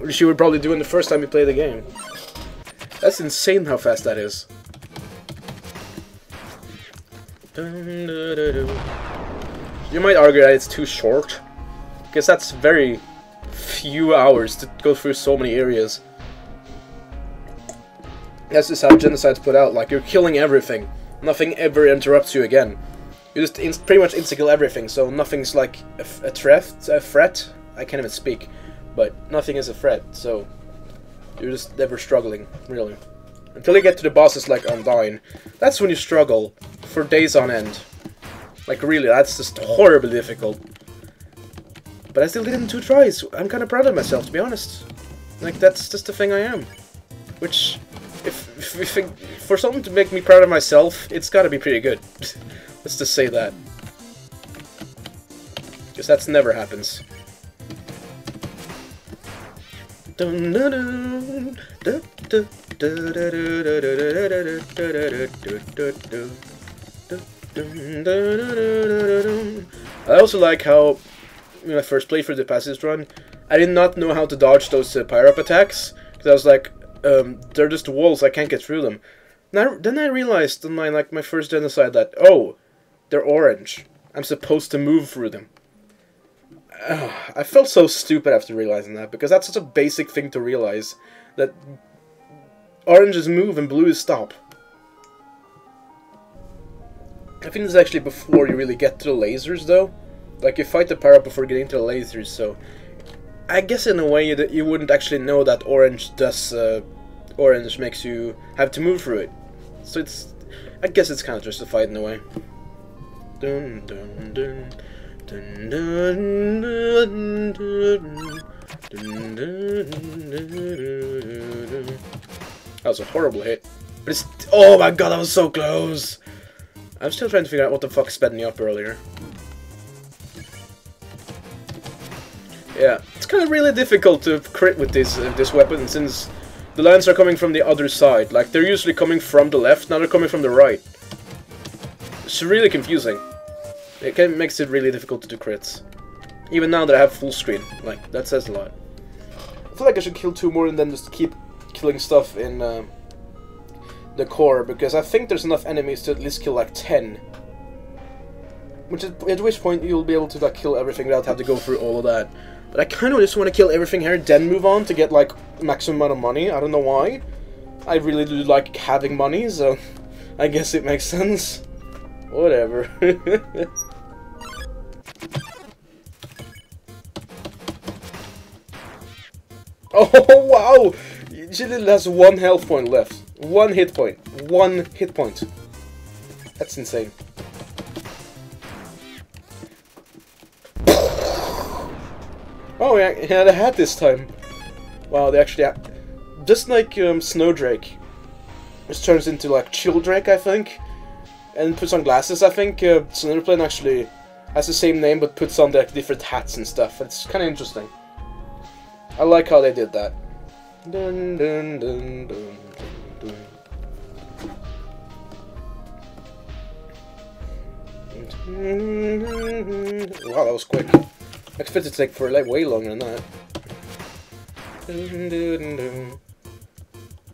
Which you would probably do in the first time you play the game. That's insane how fast that is. You might argue that it's too short, because that's very few hours to go through so many areas. That's just how Genocide's put out, like, you're killing everything. Nothing ever interrupts you again. You just in pretty much insta-kill everything, so nothing's like a, a, threat, a threat. I can't even speak, but nothing is a threat, so you're just never struggling, really. Until you get to the bosses like Undyne. That's when you struggle for days on end. Like, really, that's just horribly difficult. But I still did it in two tries. I'm kind of proud of myself, to be honest. Like, that's just the thing I am. Which, if, if, if it, for something to make me proud of myself, it's gotta be pretty good. Let's just say that. Because that's never happens. Dun dun dun dun dun dun. I also like how, when I first played for the passage run, I did not know how to dodge those uh, pyro attacks, because I was like, um, they're just walls, I can't get through them. Now, then I realized on my like my first genocide that, oh, they're orange. I'm supposed to move through them. Ugh, I felt so stupid after realizing that, because that's such a basic thing to realize, that orange is move and blue is stop. I think this is actually before you really get to the lasers, though. Like, you fight the pyro before getting to the lasers, so... I guess in a way that you wouldn't actually know that orange does... Uh, orange makes you have to move through it. So it's... I guess it's kind of justified in a way. Dun dun dun... Dun dun dun dun... Dun dun dun... That was a horrible hit. But it's... Oh my god, that was so close! I'm still trying to figure out what the fuck sped me up earlier. Yeah, it's kind of really difficult to crit with this uh, this weapon, since the lines are coming from the other side. Like, they're usually coming from the left, now they're coming from the right. It's really confusing. It can, makes it really difficult to do crits. Even now that I have full screen, like, that says a lot. I feel like I should kill two more and then just keep killing stuff in... Uh the core, because I think there's enough enemies to at least kill like ten. Which is, at which point you'll be able to like kill everything without having to go through all of that. But I kind of just want to kill everything here, then move on to get like maximum amount of money. I don't know why. I really do like having money, so I guess it makes sense. Whatever. Oh, wow! She little has one health point left. One hit point. One hit point. That's insane. Oh, yeah, I had a hat this time. Wow, they actually have... Just like um, Snowdrake. Which turns into, like, Childrake, I think. And puts on glasses, I think. Uh, Snowplane actually has the same name, but puts on, like, different hats and stuff. It's kind of interesting. I like how they did that. Dun, dun, dun, dun, dun, dun. Wow, that was quick. I expected to take for like way longer than that. Dun, dun, dun.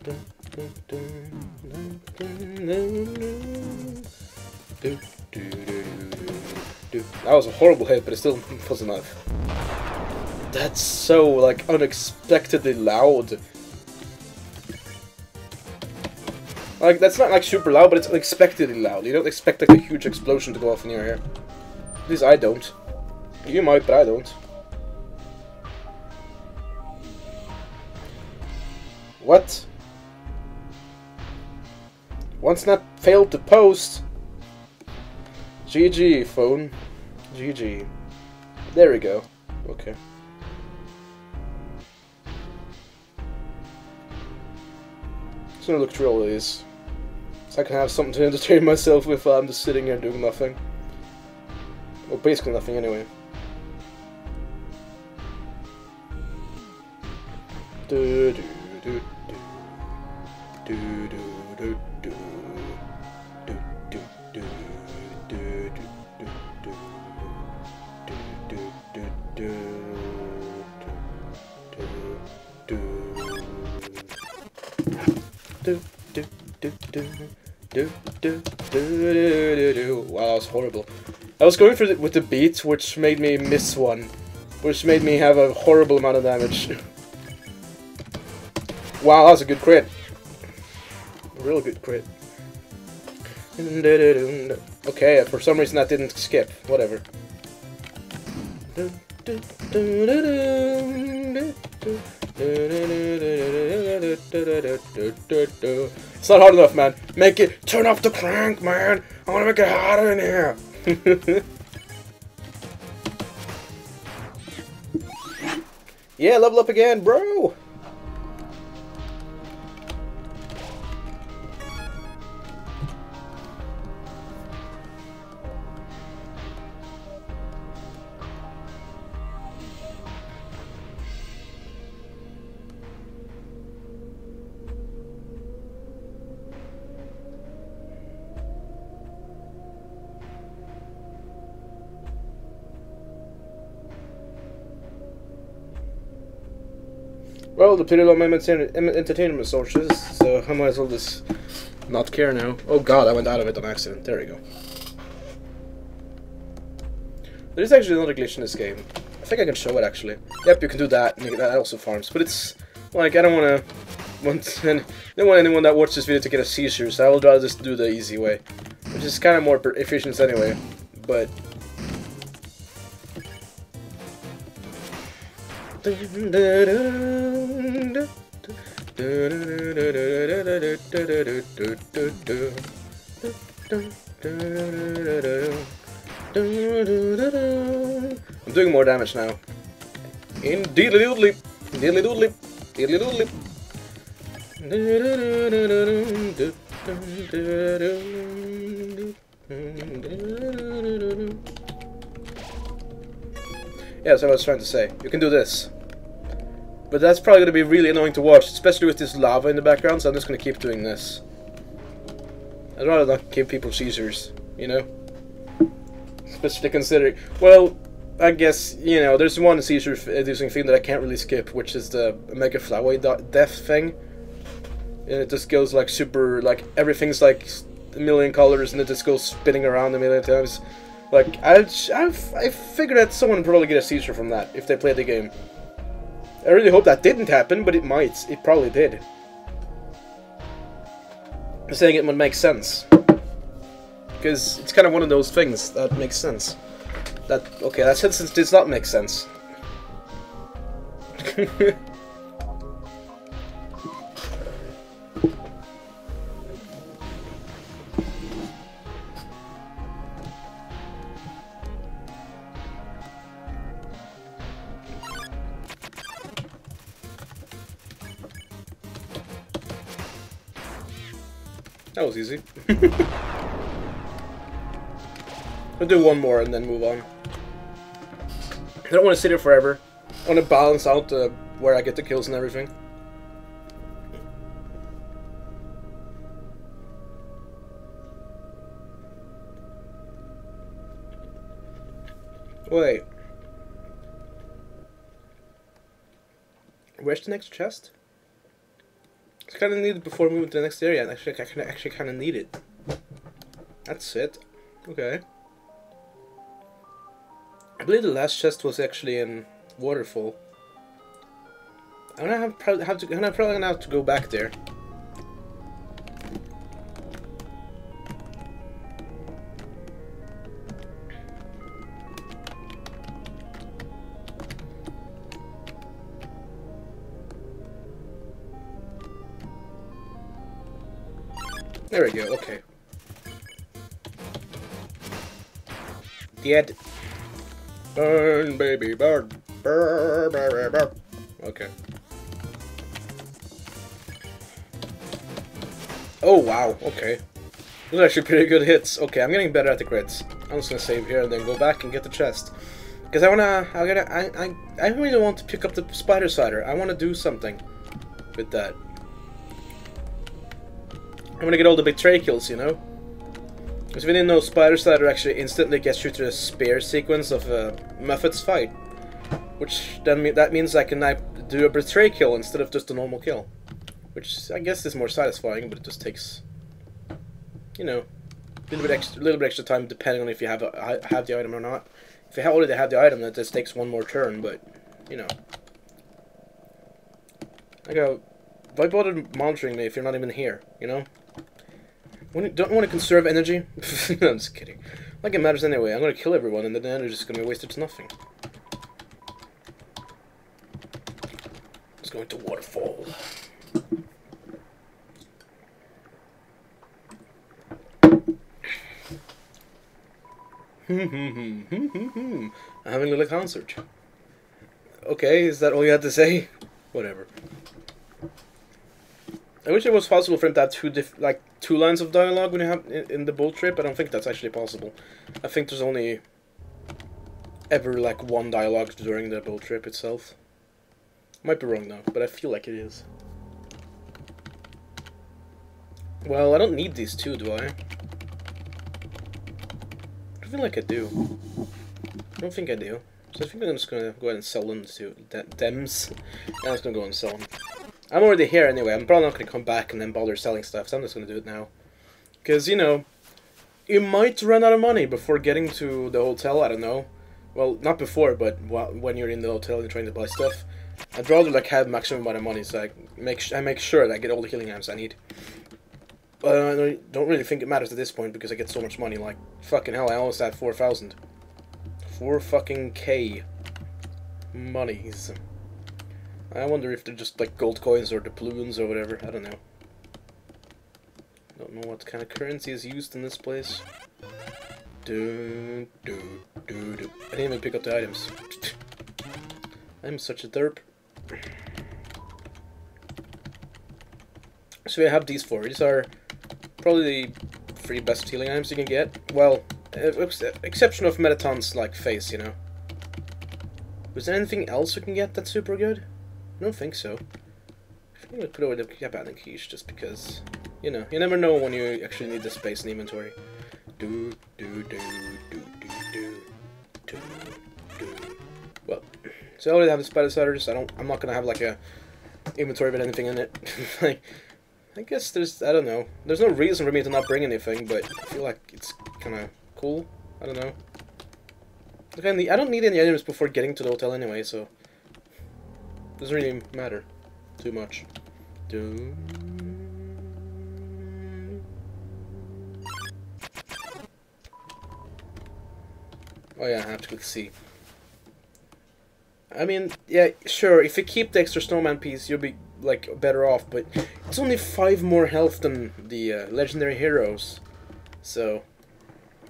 Dun, dun, dun, dun, dun, dun. Do, do, do, do, do. That was a horrible hit, but it still was enough. That's so, like, unexpectedly loud. Like, that's not, like, super loud, but it's unexpectedly loud. You don't expect, like, a huge explosion to go off in your ear. At least I don't. You might, but I don't. What? One snap failed to post. G G, phone. G G. There we go. Okay. I'm just gonna look through all these, so I can have something to entertain myself with while I'm just sitting here doing nothing. Well, basically nothing anyway. Do do do do do do Do, do, do, do, do, do, do, do. Wow, that was horrible. I was going for the, with the beat, which made me miss one, which made me have a horrible amount of damage. Wow, that was a good crit. A real good crit. Okay, for some reason that didn't skip. Whatever. It's not hard enough, man. Make it. Turn off the crank, man. I want to make it hotter in here. Yeah, level up again, bro. Well, depleted on my entertainment sources, so I might as well just not care now. Oh god, I went out of it on accident. There we go. There is actually another glitch in this game. I think I can show it, actually. Yep, you can do that, and that also farms. But it's, like, I don't wanna, want, I don't want anyone that watches this video to get a seizure, so I would rather just do the easy way. Which is kind of more efficient anyway, but... I'm doing more damage now. In diddly doodly, diddly doodly, diddly doodly. Yeah, that's what I was trying to say. You can do this. But that's probably going to be really annoying to watch, especially with this lava in the background, so I'm just going to keep doing this. I'd rather not give people seizures, you know? Especially considering... Well, I guess, you know, there's one seizure-inducing thing that I can't really skip, which is the Mega Flowey death thing. And it just goes, like, super... Like, everything's, like, a million colors, and it just goes spinning around a million times. Like, I, I've, I figured that someone would probably get a seizure from that, if they played the game. I really hope that didn't happen, but it might. It probably did. I'm saying it would make sense. because it's kind of one of those things that makes sense. That okay, that sentence does not make sense. That was easy. I'll do one more and then move on. I don't want to sit here forever. I want to balance out uh, where I get the kills and everything. Wait. Where's the next chest? It's kind of needed before moving to the next area, and actually, I can actually kind of need it. That's it. Okay. I believe the last chest was actually in Waterfall. I'm gonna have, probably have to. I'm probably gonna have to go back there. There we go, okay. Dead. Burn, baby, burn. Burn, burn, burn. Okay. Oh, wow, okay. Those are actually pretty good hits. Okay, I'm getting better at the crits. I'm just gonna save here and then go back and get the chest. Because I wanna, I gotta, I, I, I really want to pick up the spider cider. I wanna do something with that. I'm gonna get all the betray kills, you know? Because if you didn't know, Spider Slider actually instantly gets you to the spear sequence of uh, Muffet's fight. Which then me that means I can now do a betray kill instead of just a normal kill. Which I guess is more satisfying, but it just takes, you know, a little bit extra, little bit extra time depending on if you have a, have the item or not. If you already have the item, that just takes one more turn, but, you know. I go, why bother monitoring me if you're not even here, you know? Don't want to conserve energy? No, I'm just kidding. Like it matters anyway. I'm gonna kill everyone, and then the energy is gonna be wasted to nothing. It's going to Waterfall. Hmm hmm hmm hmm hmm. I'm having a little concert. Okay, is that all you had to say? Whatever. I wish it was possible for him to have two diff like two lines of dialogue when you have in, in the boat trip. I don't think that's actually possible. I think there's only ever like one dialogue during the boat trip itself. Might be wrong now, but I feel like it is. Well, I don't need these two, do I? I feel like I do. I don't think I do. So I think I'm just gonna go ahead and sell them to de Dems. I'm just gonna go and sell them. I'm already here anyway, I'm probably not going to come back and then bother selling stuff, so I'm just going to do it now. Because, you know, you might run out of money before getting to the hotel, I don't know. Well, not before, but when you're in the hotel and trying to buy stuff. I'd rather, like, have maximum amount of money, so I make, I make sure that I get all the healing items I need. But I don't really think it matters at this point, because I get so much money, like, fucking hell, I almost had four thousand. Four fucking K. Monies. I wonder if they're just like gold coins or doubloons or whatever, I don't know. Don't know what kind of currency is used in this place. Do, do, do, do. I didn't even pick up the items. I'm such a derp. So we have these four. These are probably the three best healing items you can get. Well, with the exception of Mettaton's like face, you know. Was there anything else we can get that's super good? I don't think so. I think I'm gonna put away the Cabana and Quiche just because, you know, you never know when you actually need the space in the inventory. Do, do, do, do, do, do, do, do. Well, so I already have the spider starters, I don't, I'm not gonna have like a inventory with anything in it. Like, I guess there's, I don't know, there's no reason for me to not bring anything, but I feel like it's kinda cool. I don't know. Like I, need, I don't need any items before getting to the hotel anyway, so. Doesn't really matter too much. Do Oh yeah, I have to go to C. I mean, yeah, sure, if you keep the extra snowman piece, you'll be, like, better off, but it's only five more health than the uh, legendary heroes, so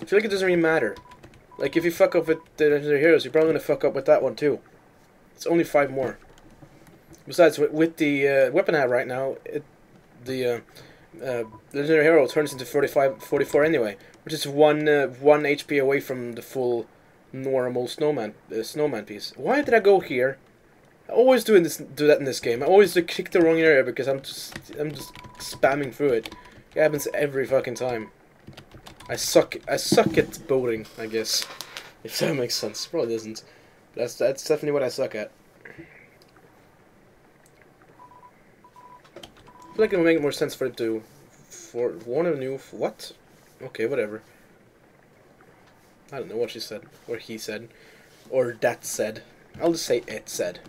I feel like it doesn't really matter. Like, if you fuck up with the legendary heroes, you're probably gonna fuck up with that one, too. It's only five more. Besides, with, with the uh, weapon I have right now, it, the uh, uh, legendary hero turns into forty-five, forty-four anyway, which is one, uh, one H P away from the full... normal snowman uh, snowman piece. Why did I go here? I always do in this do that in this game. I always do click the wrong area because I'm just I'm just spamming through it. It happens every fucking time. I suck I suck at boating, I guess. If that makes sense. Probably doesn't. That's that's definitely what I suck at. I feel like it would make more sense for it to for one of new what? Okay, whatever. I don't know what she said, or he said, or that said. I'll just say it said.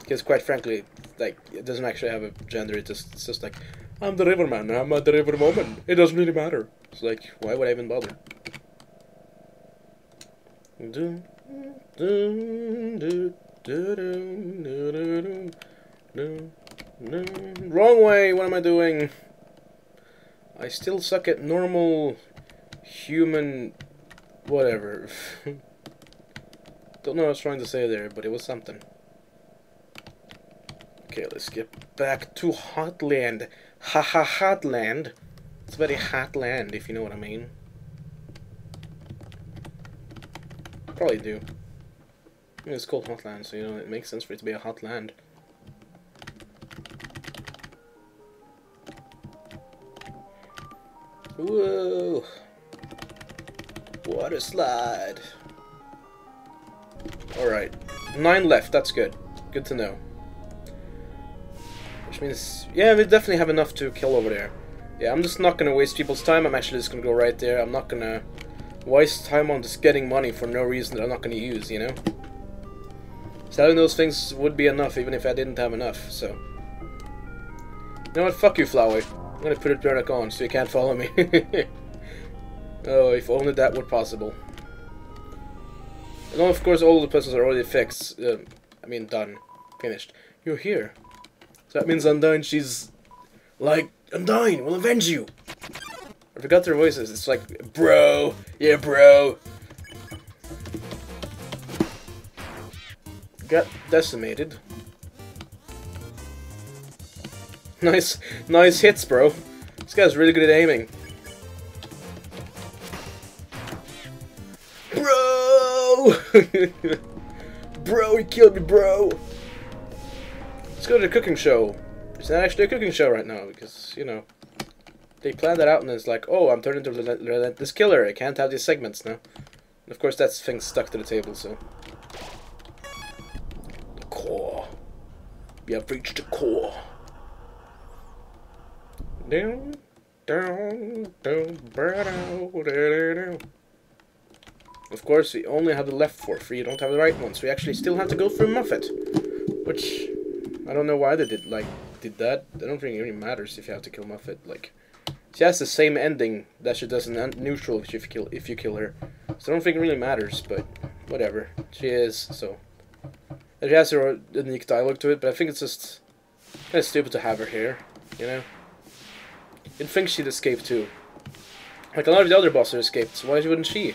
Because quite frankly, like, it doesn't actually have a gender, it just, it's just like, I'm the river man, I'm the river woman, it doesn't really matter. It's like, why would I even bother? Wrong way, what am I doing? I still suck at normal human... whatever. Don't know what I was trying to say there, but it was something. Okay, let's get back to Hotland. Ha ha, Hotland. It's very hot land, if you know what I mean. Probably do. I mean, it's called Hotland, so you know, it makes sense for it to be a hot land. Whoa. Water slide. Alright. Nine left, that's good. Good to know. Which means, yeah, we definitely have enough to kill over there. Yeah, I'm just not gonna waste people's time. I'm actually just gonna go right there. I'm not gonna waste time on just getting money for no reason that I'm not gonna use, you know? Selling those things would be enough even if I didn't have enough, so. You know what? Fuck you, Flowey. I'm gonna put it back on so you can't follow me. Oh, if only that were possible. And of course all the puzzles are already fixed. Uh, I mean, done. Finished. You're here. So that means Undyne, she's... like, Undyne, we'll avenge you! I forgot their voices. It's like, bro! Yeah, bro! Got decimated. Nice, nice hits, bro. This guy's really good at aiming. Bro, you killed me, bro! Let's go to the cooking show. It's not actually a cooking show right now, because, you know, they planned that out and it's like, oh, I'm turning into a relentless killer, I can't have these segments now. And of course, that thing's stuck to the table, so... The core. We have reached the core. Down, down, down, down. Of course, we only have the left four free, you don't have the right one, so we actually still have to go through Muffet. Which, I don't know why they did, like, did that. I don't think it really matters if you have to kill Muffet, like... She has the same ending that she does in neutral if you kill, if you kill her. So I don't think it really matters, but... whatever. She is, so... And she has her own unique dialogue to it, but I think it's just... kinda stupid to have her here, you know? You'd think she'd escape too. Like, a lot of the other bosses escaped, so why wouldn't she?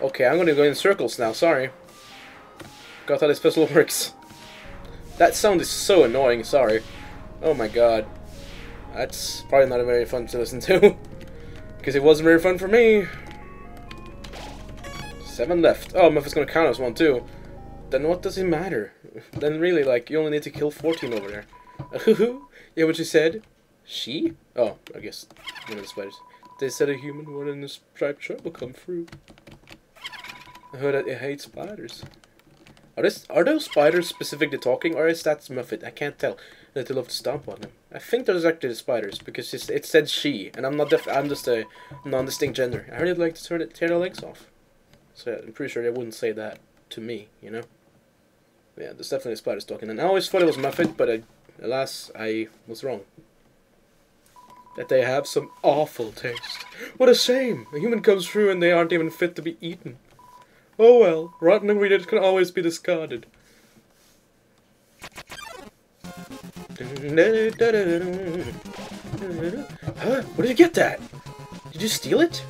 Okay, I'm gonna go in circles now, sorry. Forgot how this puzzle works. That sound is so annoying, sorry. Oh my god. That's probably not very fun to listen to. Because it wasn't very fun for me. Seven left. Oh, Muffet's gonna count as one too. Then what does it matter? Then really, like, you only need to kill fourteen over there. Hoo-hoo! Yeah, what you said? She? Oh, I guess one of the spiders. They said a human one in the striped shirt will come through. I heard that it hates spiders. Are this are those spiders specifically talking, or is that Muffet? I can't tell. That they love to stomp on them. I think those are actually the spiders because it's, it said she, and I'm not. Def I'm just a non-distinct gender. I heard it like to turn it, tear their legs off. So yeah, I'm pretty sure they wouldn't say that to me, you know. Yeah, there's definitely spiders talking, and I always thought it was Muffet, but I, alas, I was wrong. That they have some awful taste. What a shame! A human comes through, and they aren't even fit to be eaten. Oh well, rotten ingredients can always be discarded. Huh? Where did you get that? Did you steal it?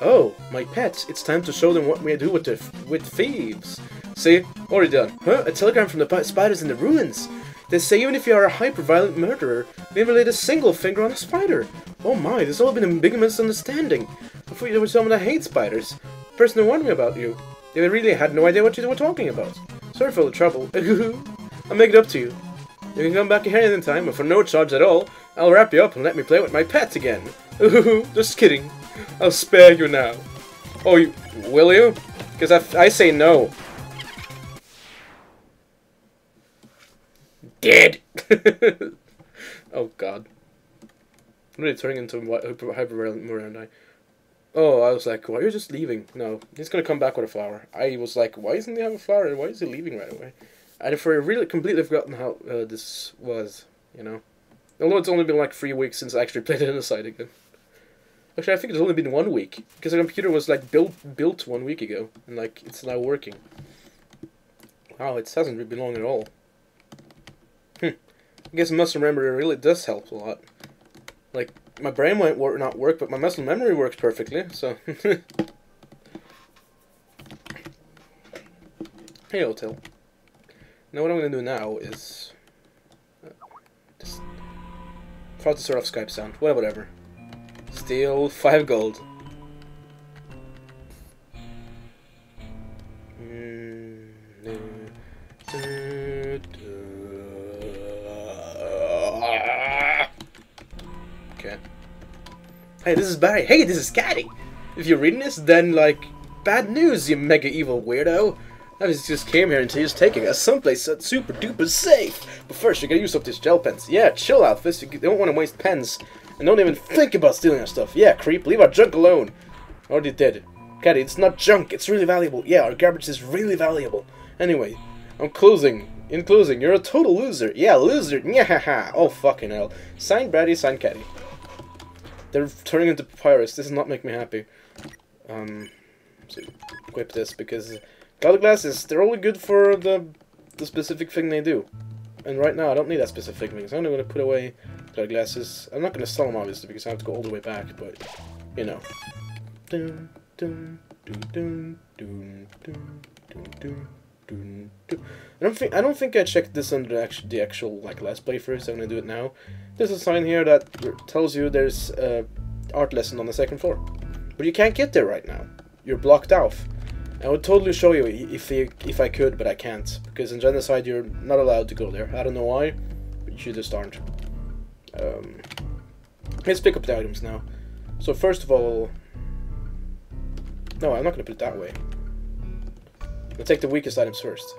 Oh, my pets, it's time to show them what we do with the with thieves. See? Already done. Huh? A telegram from the spiders in the ruins. They say even if you are a hyper-violent murderer, they haven't laid a single finger on a spider. Oh my, there's all been a big misunderstanding. I thought you were someone that hates spiders. The person who warned me about you. They really had no idea what you were talking about. Sorry for all the trouble. I'll make it up to you. You can come back here any time, and for no charge at all, I'll wrap you up and let me play with my pets again. Just kidding. I'll spare you now. Oh, you, will you? Because I, I say no. Dead! Oh god. I'm really turning into a hyper-violent Miranda. Oh, I was like, why are you just leaving? No, he's gonna come back with a flower. I was like, why doesn't he have a flower and why is he leaving right away? I'd for really completely forgotten how uh, this was, you know. Although it's only been like three weeks since I actually played it on the site again. Actually, I think it's only been one week because the computer was like built built one week ago, and like it's now working. Wow, it hasn't really been long at all. Hmm. I guess muscle memory really does help a lot. Like my brain might work, not work, but my muscle memory works perfectly. So. Hey, Hotel. Now what I'm gonna do now is uh, just forgot to start off Skype sound. Well, whatever. Steal five gold. Okay. Hey, this is Barry. Hey, this is Caddy. If you're reading this, then like bad news, you mega evil weirdo. I just came here and he's taking us someplace that's super duper safe. But first, you gotta use up these gel pens. Yeah, chill out, Alphys. You don't want to waste pens. And don't even think about stealing our stuff. Yeah, creep, leave our junk alone. Already did. Caddy, it's not junk. It's really valuable. Yeah, our garbage is really valuable. Anyway, I'm closing. In closing, you're a total loser. Yeah, loser. Nyahaha. Oh, fucking hell. Sign Brady, sign Caddy. They're turning into Papyrus. This does not make me happy. Um, so equip this because... Cloud glasses, they're only good for the the specific thing they do. And right now I don't need that specific thing, so I'm going to put away cloud glasses. I'm not going to sell them obviously because I have to go all the way back, but you know. Dun, dun, dun, dun, dun, dun, dun, dun, dun. I don't think I don't think I checked this under actually the actual like last playthrough, so I'm going to do it now. There's a sign here that tells you there's a art lesson on the second floor. But you can't get there right now. You're blocked off. I would totally show you if you, if I could, but I can't. Because in Genocide you're not allowed to go there. I don't know why, but you just aren't. Um, let's pick up the items now. So first of all... No, I'm not going to put it that way. I'll take the weakest items first.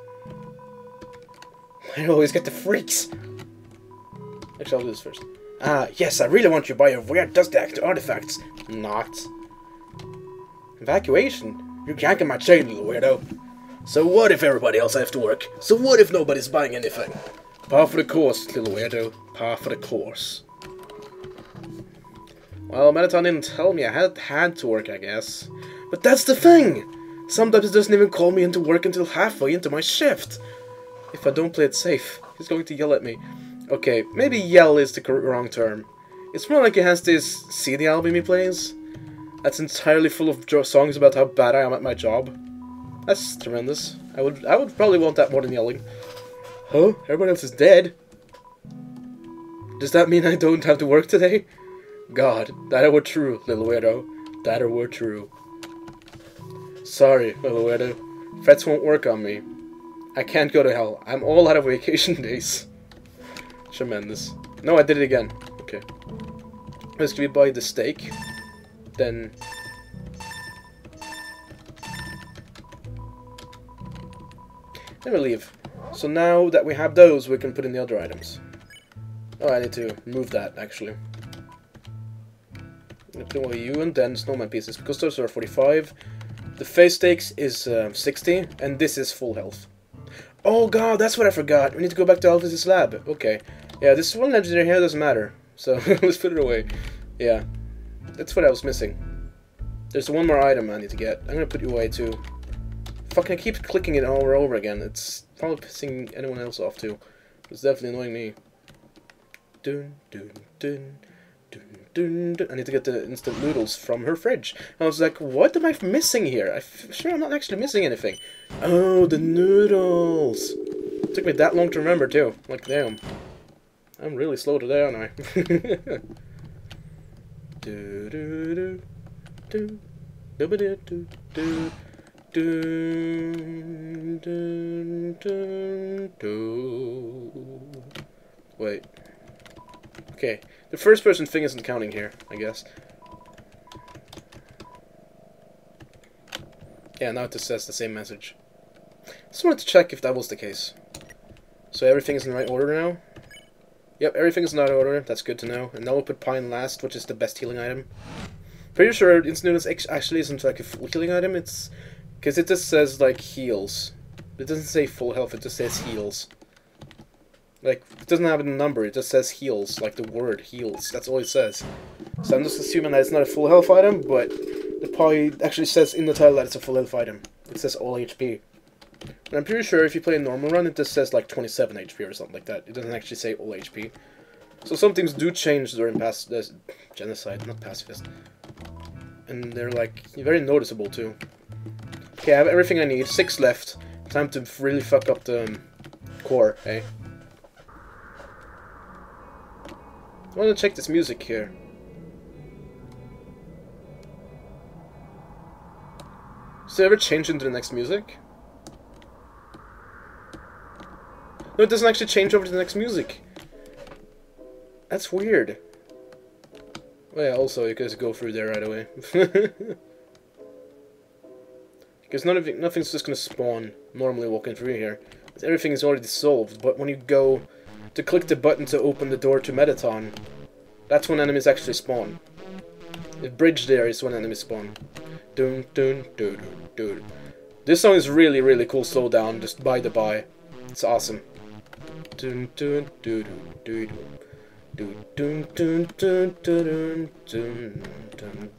I always get the freaks! Actually, I'll do this first. Ah, yes, I really want you to buy your weird dust act artifacts. Not. Evacuation? You're yanking my chain, little weirdo. So what if everybody else has to work? So what if nobody's buying anything? Par for the course, little weirdo. Par for the course. Well, Mettaton didn't tell me I had, had to work, I guess. But that's the thing! Sometimes it doesn't even call me into work until halfway into my shift. If I don't play it safe, he's going to yell at me. Okay, maybe yell is the wrong term. It's more like he has this C D album he plays. That's entirely full of songs about how bad I am at my job. That's tremendous. I would I would probably want that more than yelling. Huh? Everyone else is dead? Does that mean I don't have to work today? God, that it were true, little weirdo. That it were true. Sorry, little weirdo. Frets won't work on me. I can't go to hell. I'm all out of vacation days. Tremendous. No, I did it again. Okay. Let's give you by the steak. Then then we leave. So now that we have those, we can put in the other items. Oh, I need to move that actually. Put away you and then snowman pieces because those are forty-five. The face stakes is uh, sixty, and this is full health. Oh god, that's what I forgot. We need to go back to Alphys' lab. Okay, yeah, this one legendary here doesn't matter. So let's put it away. Yeah. That's what I was missing. There's one more item I need to get. I'm gonna put you away too. fucking keeps clicking it over and over again. It's probably pissing anyone else off too. It's definitely annoying me. Dun, dun, dun, dun, dun, dun. I need to get the instant noodles from her fridge. I was like, what am I missing here? I'm sure I'm not actually missing anything. Oh, the noodles. It took me that long to remember too. Like, damn. I'm really slow today, aren't I? Do, do, do, do. Do, do, do, do. Dun, dun, dun, dun. Wait. Okay. The first person thing isn't counting here, I guess. Yeah, now it just says the same message. Just wanted to check if that was the case. So everything is in the right order now? Yep, everything is in the right order. That's good to know. And now we'll put pine last, which is the best healing item. Pretty sure instant noodles actually isn't like a full healing item. It's... because it just says, like, heals. It doesn't say full health, it just says heals. Like, it doesn't have a number, it just says heals, like the word heals, that's all it says. So I'm just assuming that it's not a full health item, but it probably actually says in the title that it's a full health item. It says all H P. And I'm pretty sure if you play a normal run, it just says, like, twenty-seven H P or something like that. It doesn't actually say all H P. So some things do change during past uh, genocide, not pacifist. And they're, like, very noticeable, too. Okay, I have everything I need. Six left. Time to really fuck up the um, core, eh? I want to check this music here. Does it ever change into the next music? No, it doesn't actually change over to the next music. That's weird. Well, yeah, also, you guys go through there right away. Because none of it, nothing's just going to spawn normally walking through here. Everything is already solved, but when you go to click the button to open the door to Mettaton, that's when enemies actually spawn. The bridge there is when enemies spawn. Dun, dun, dun, dun, dun. This song is really, really cool slowdown, just by the by. It's awesome. Dun, dun, dun, dun, dun, dun, dun, dun, dun, dun,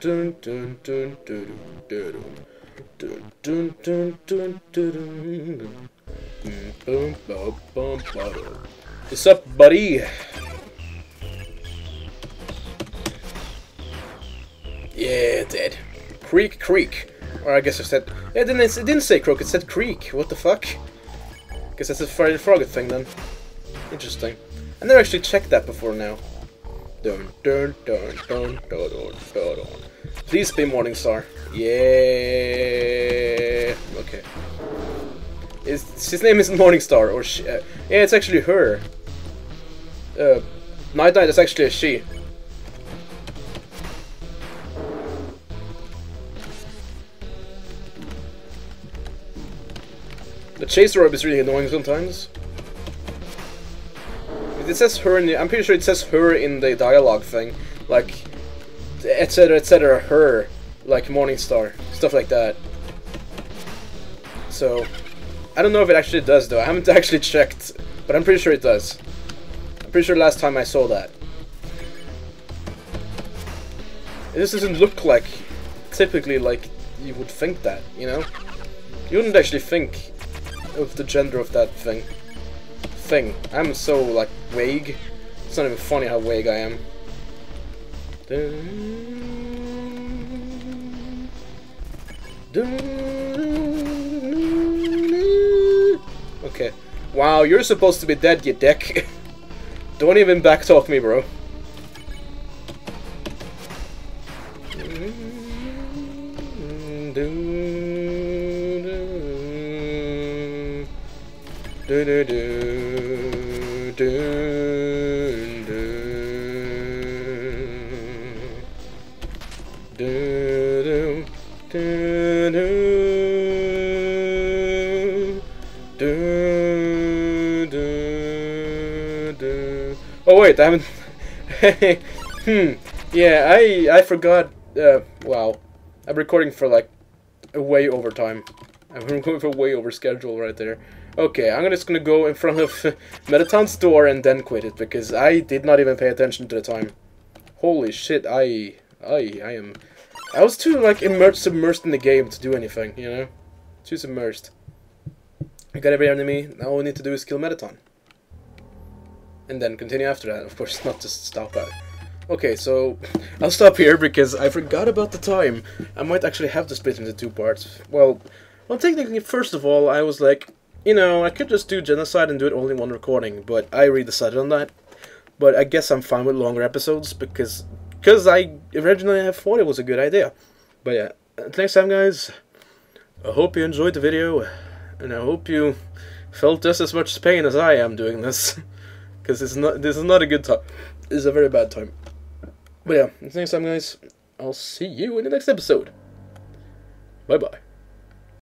dun, dun, dun, dun. Dun dun dun dun dun dun. What's up, buddy? Yeah, dead. Creek, creek. Or I guess I said. Yeah, then it didn't say croak. It said creek. What the fuck? Guess that's a Friday the Frog thing then. Interesting. I never actually checked that before now. Dun dun dun dun dun dun dun. Please be Morningstar. Yeah. Okay. It's, his name isn't Morningstar, or she, uh, yeah, it's actually her. Uh, Night Night is actually a she. The Chaser Orb is really annoying sometimes. It says her in the. I'm pretty sure it says her in the dialogue thing, like, etc, et cetera. Her. Like Morningstar, stuff like that. So, I don't know if it actually does though. I haven't actually checked, but I'm pretty sure it does. I'm pretty sure last time I saw that. This doesn't look like, typically like you would think that, you know? You wouldn't actually think of the gender of that thing. Thing. I'm so like vague. It's not even funny how vague I am. Dun Okay. Wow, you're supposed to be dead, you dick. Don't even backtalk me, bro. Oh wait, I haven't. hmm. Yeah, I I forgot. Uh, wow, I'm recording for like way over time. I'm recording for way over schedule right there. Okay, I'm just gonna go in front of Mettaton's door and then quit it because I did not even pay attention to the time. Holy shit! I I I am. I was too like immersed submersed in the game to do anything, you know. Too submerged. I got every enemy, now all we need to do is kill Mettaton. And then continue after that, of course, not just stop at it. Okay, so I'll stop here because I forgot about the time. I might actually have to split into two parts. Well, well, technically, first of all, I was like, you know, I could just do genocide and do it all in one recording, but I re-decided on that. But I guess I'm fine with longer episodes because because I originally I thought it was a good idea. But yeah, until next time, guys. I hope you enjoyed the video, and I hope you felt just as much pain as I am doing this, because it's not this is not a good time. This is a very bad time. But yeah, until next time, guys. I'll see you in the next episode. Bye bye.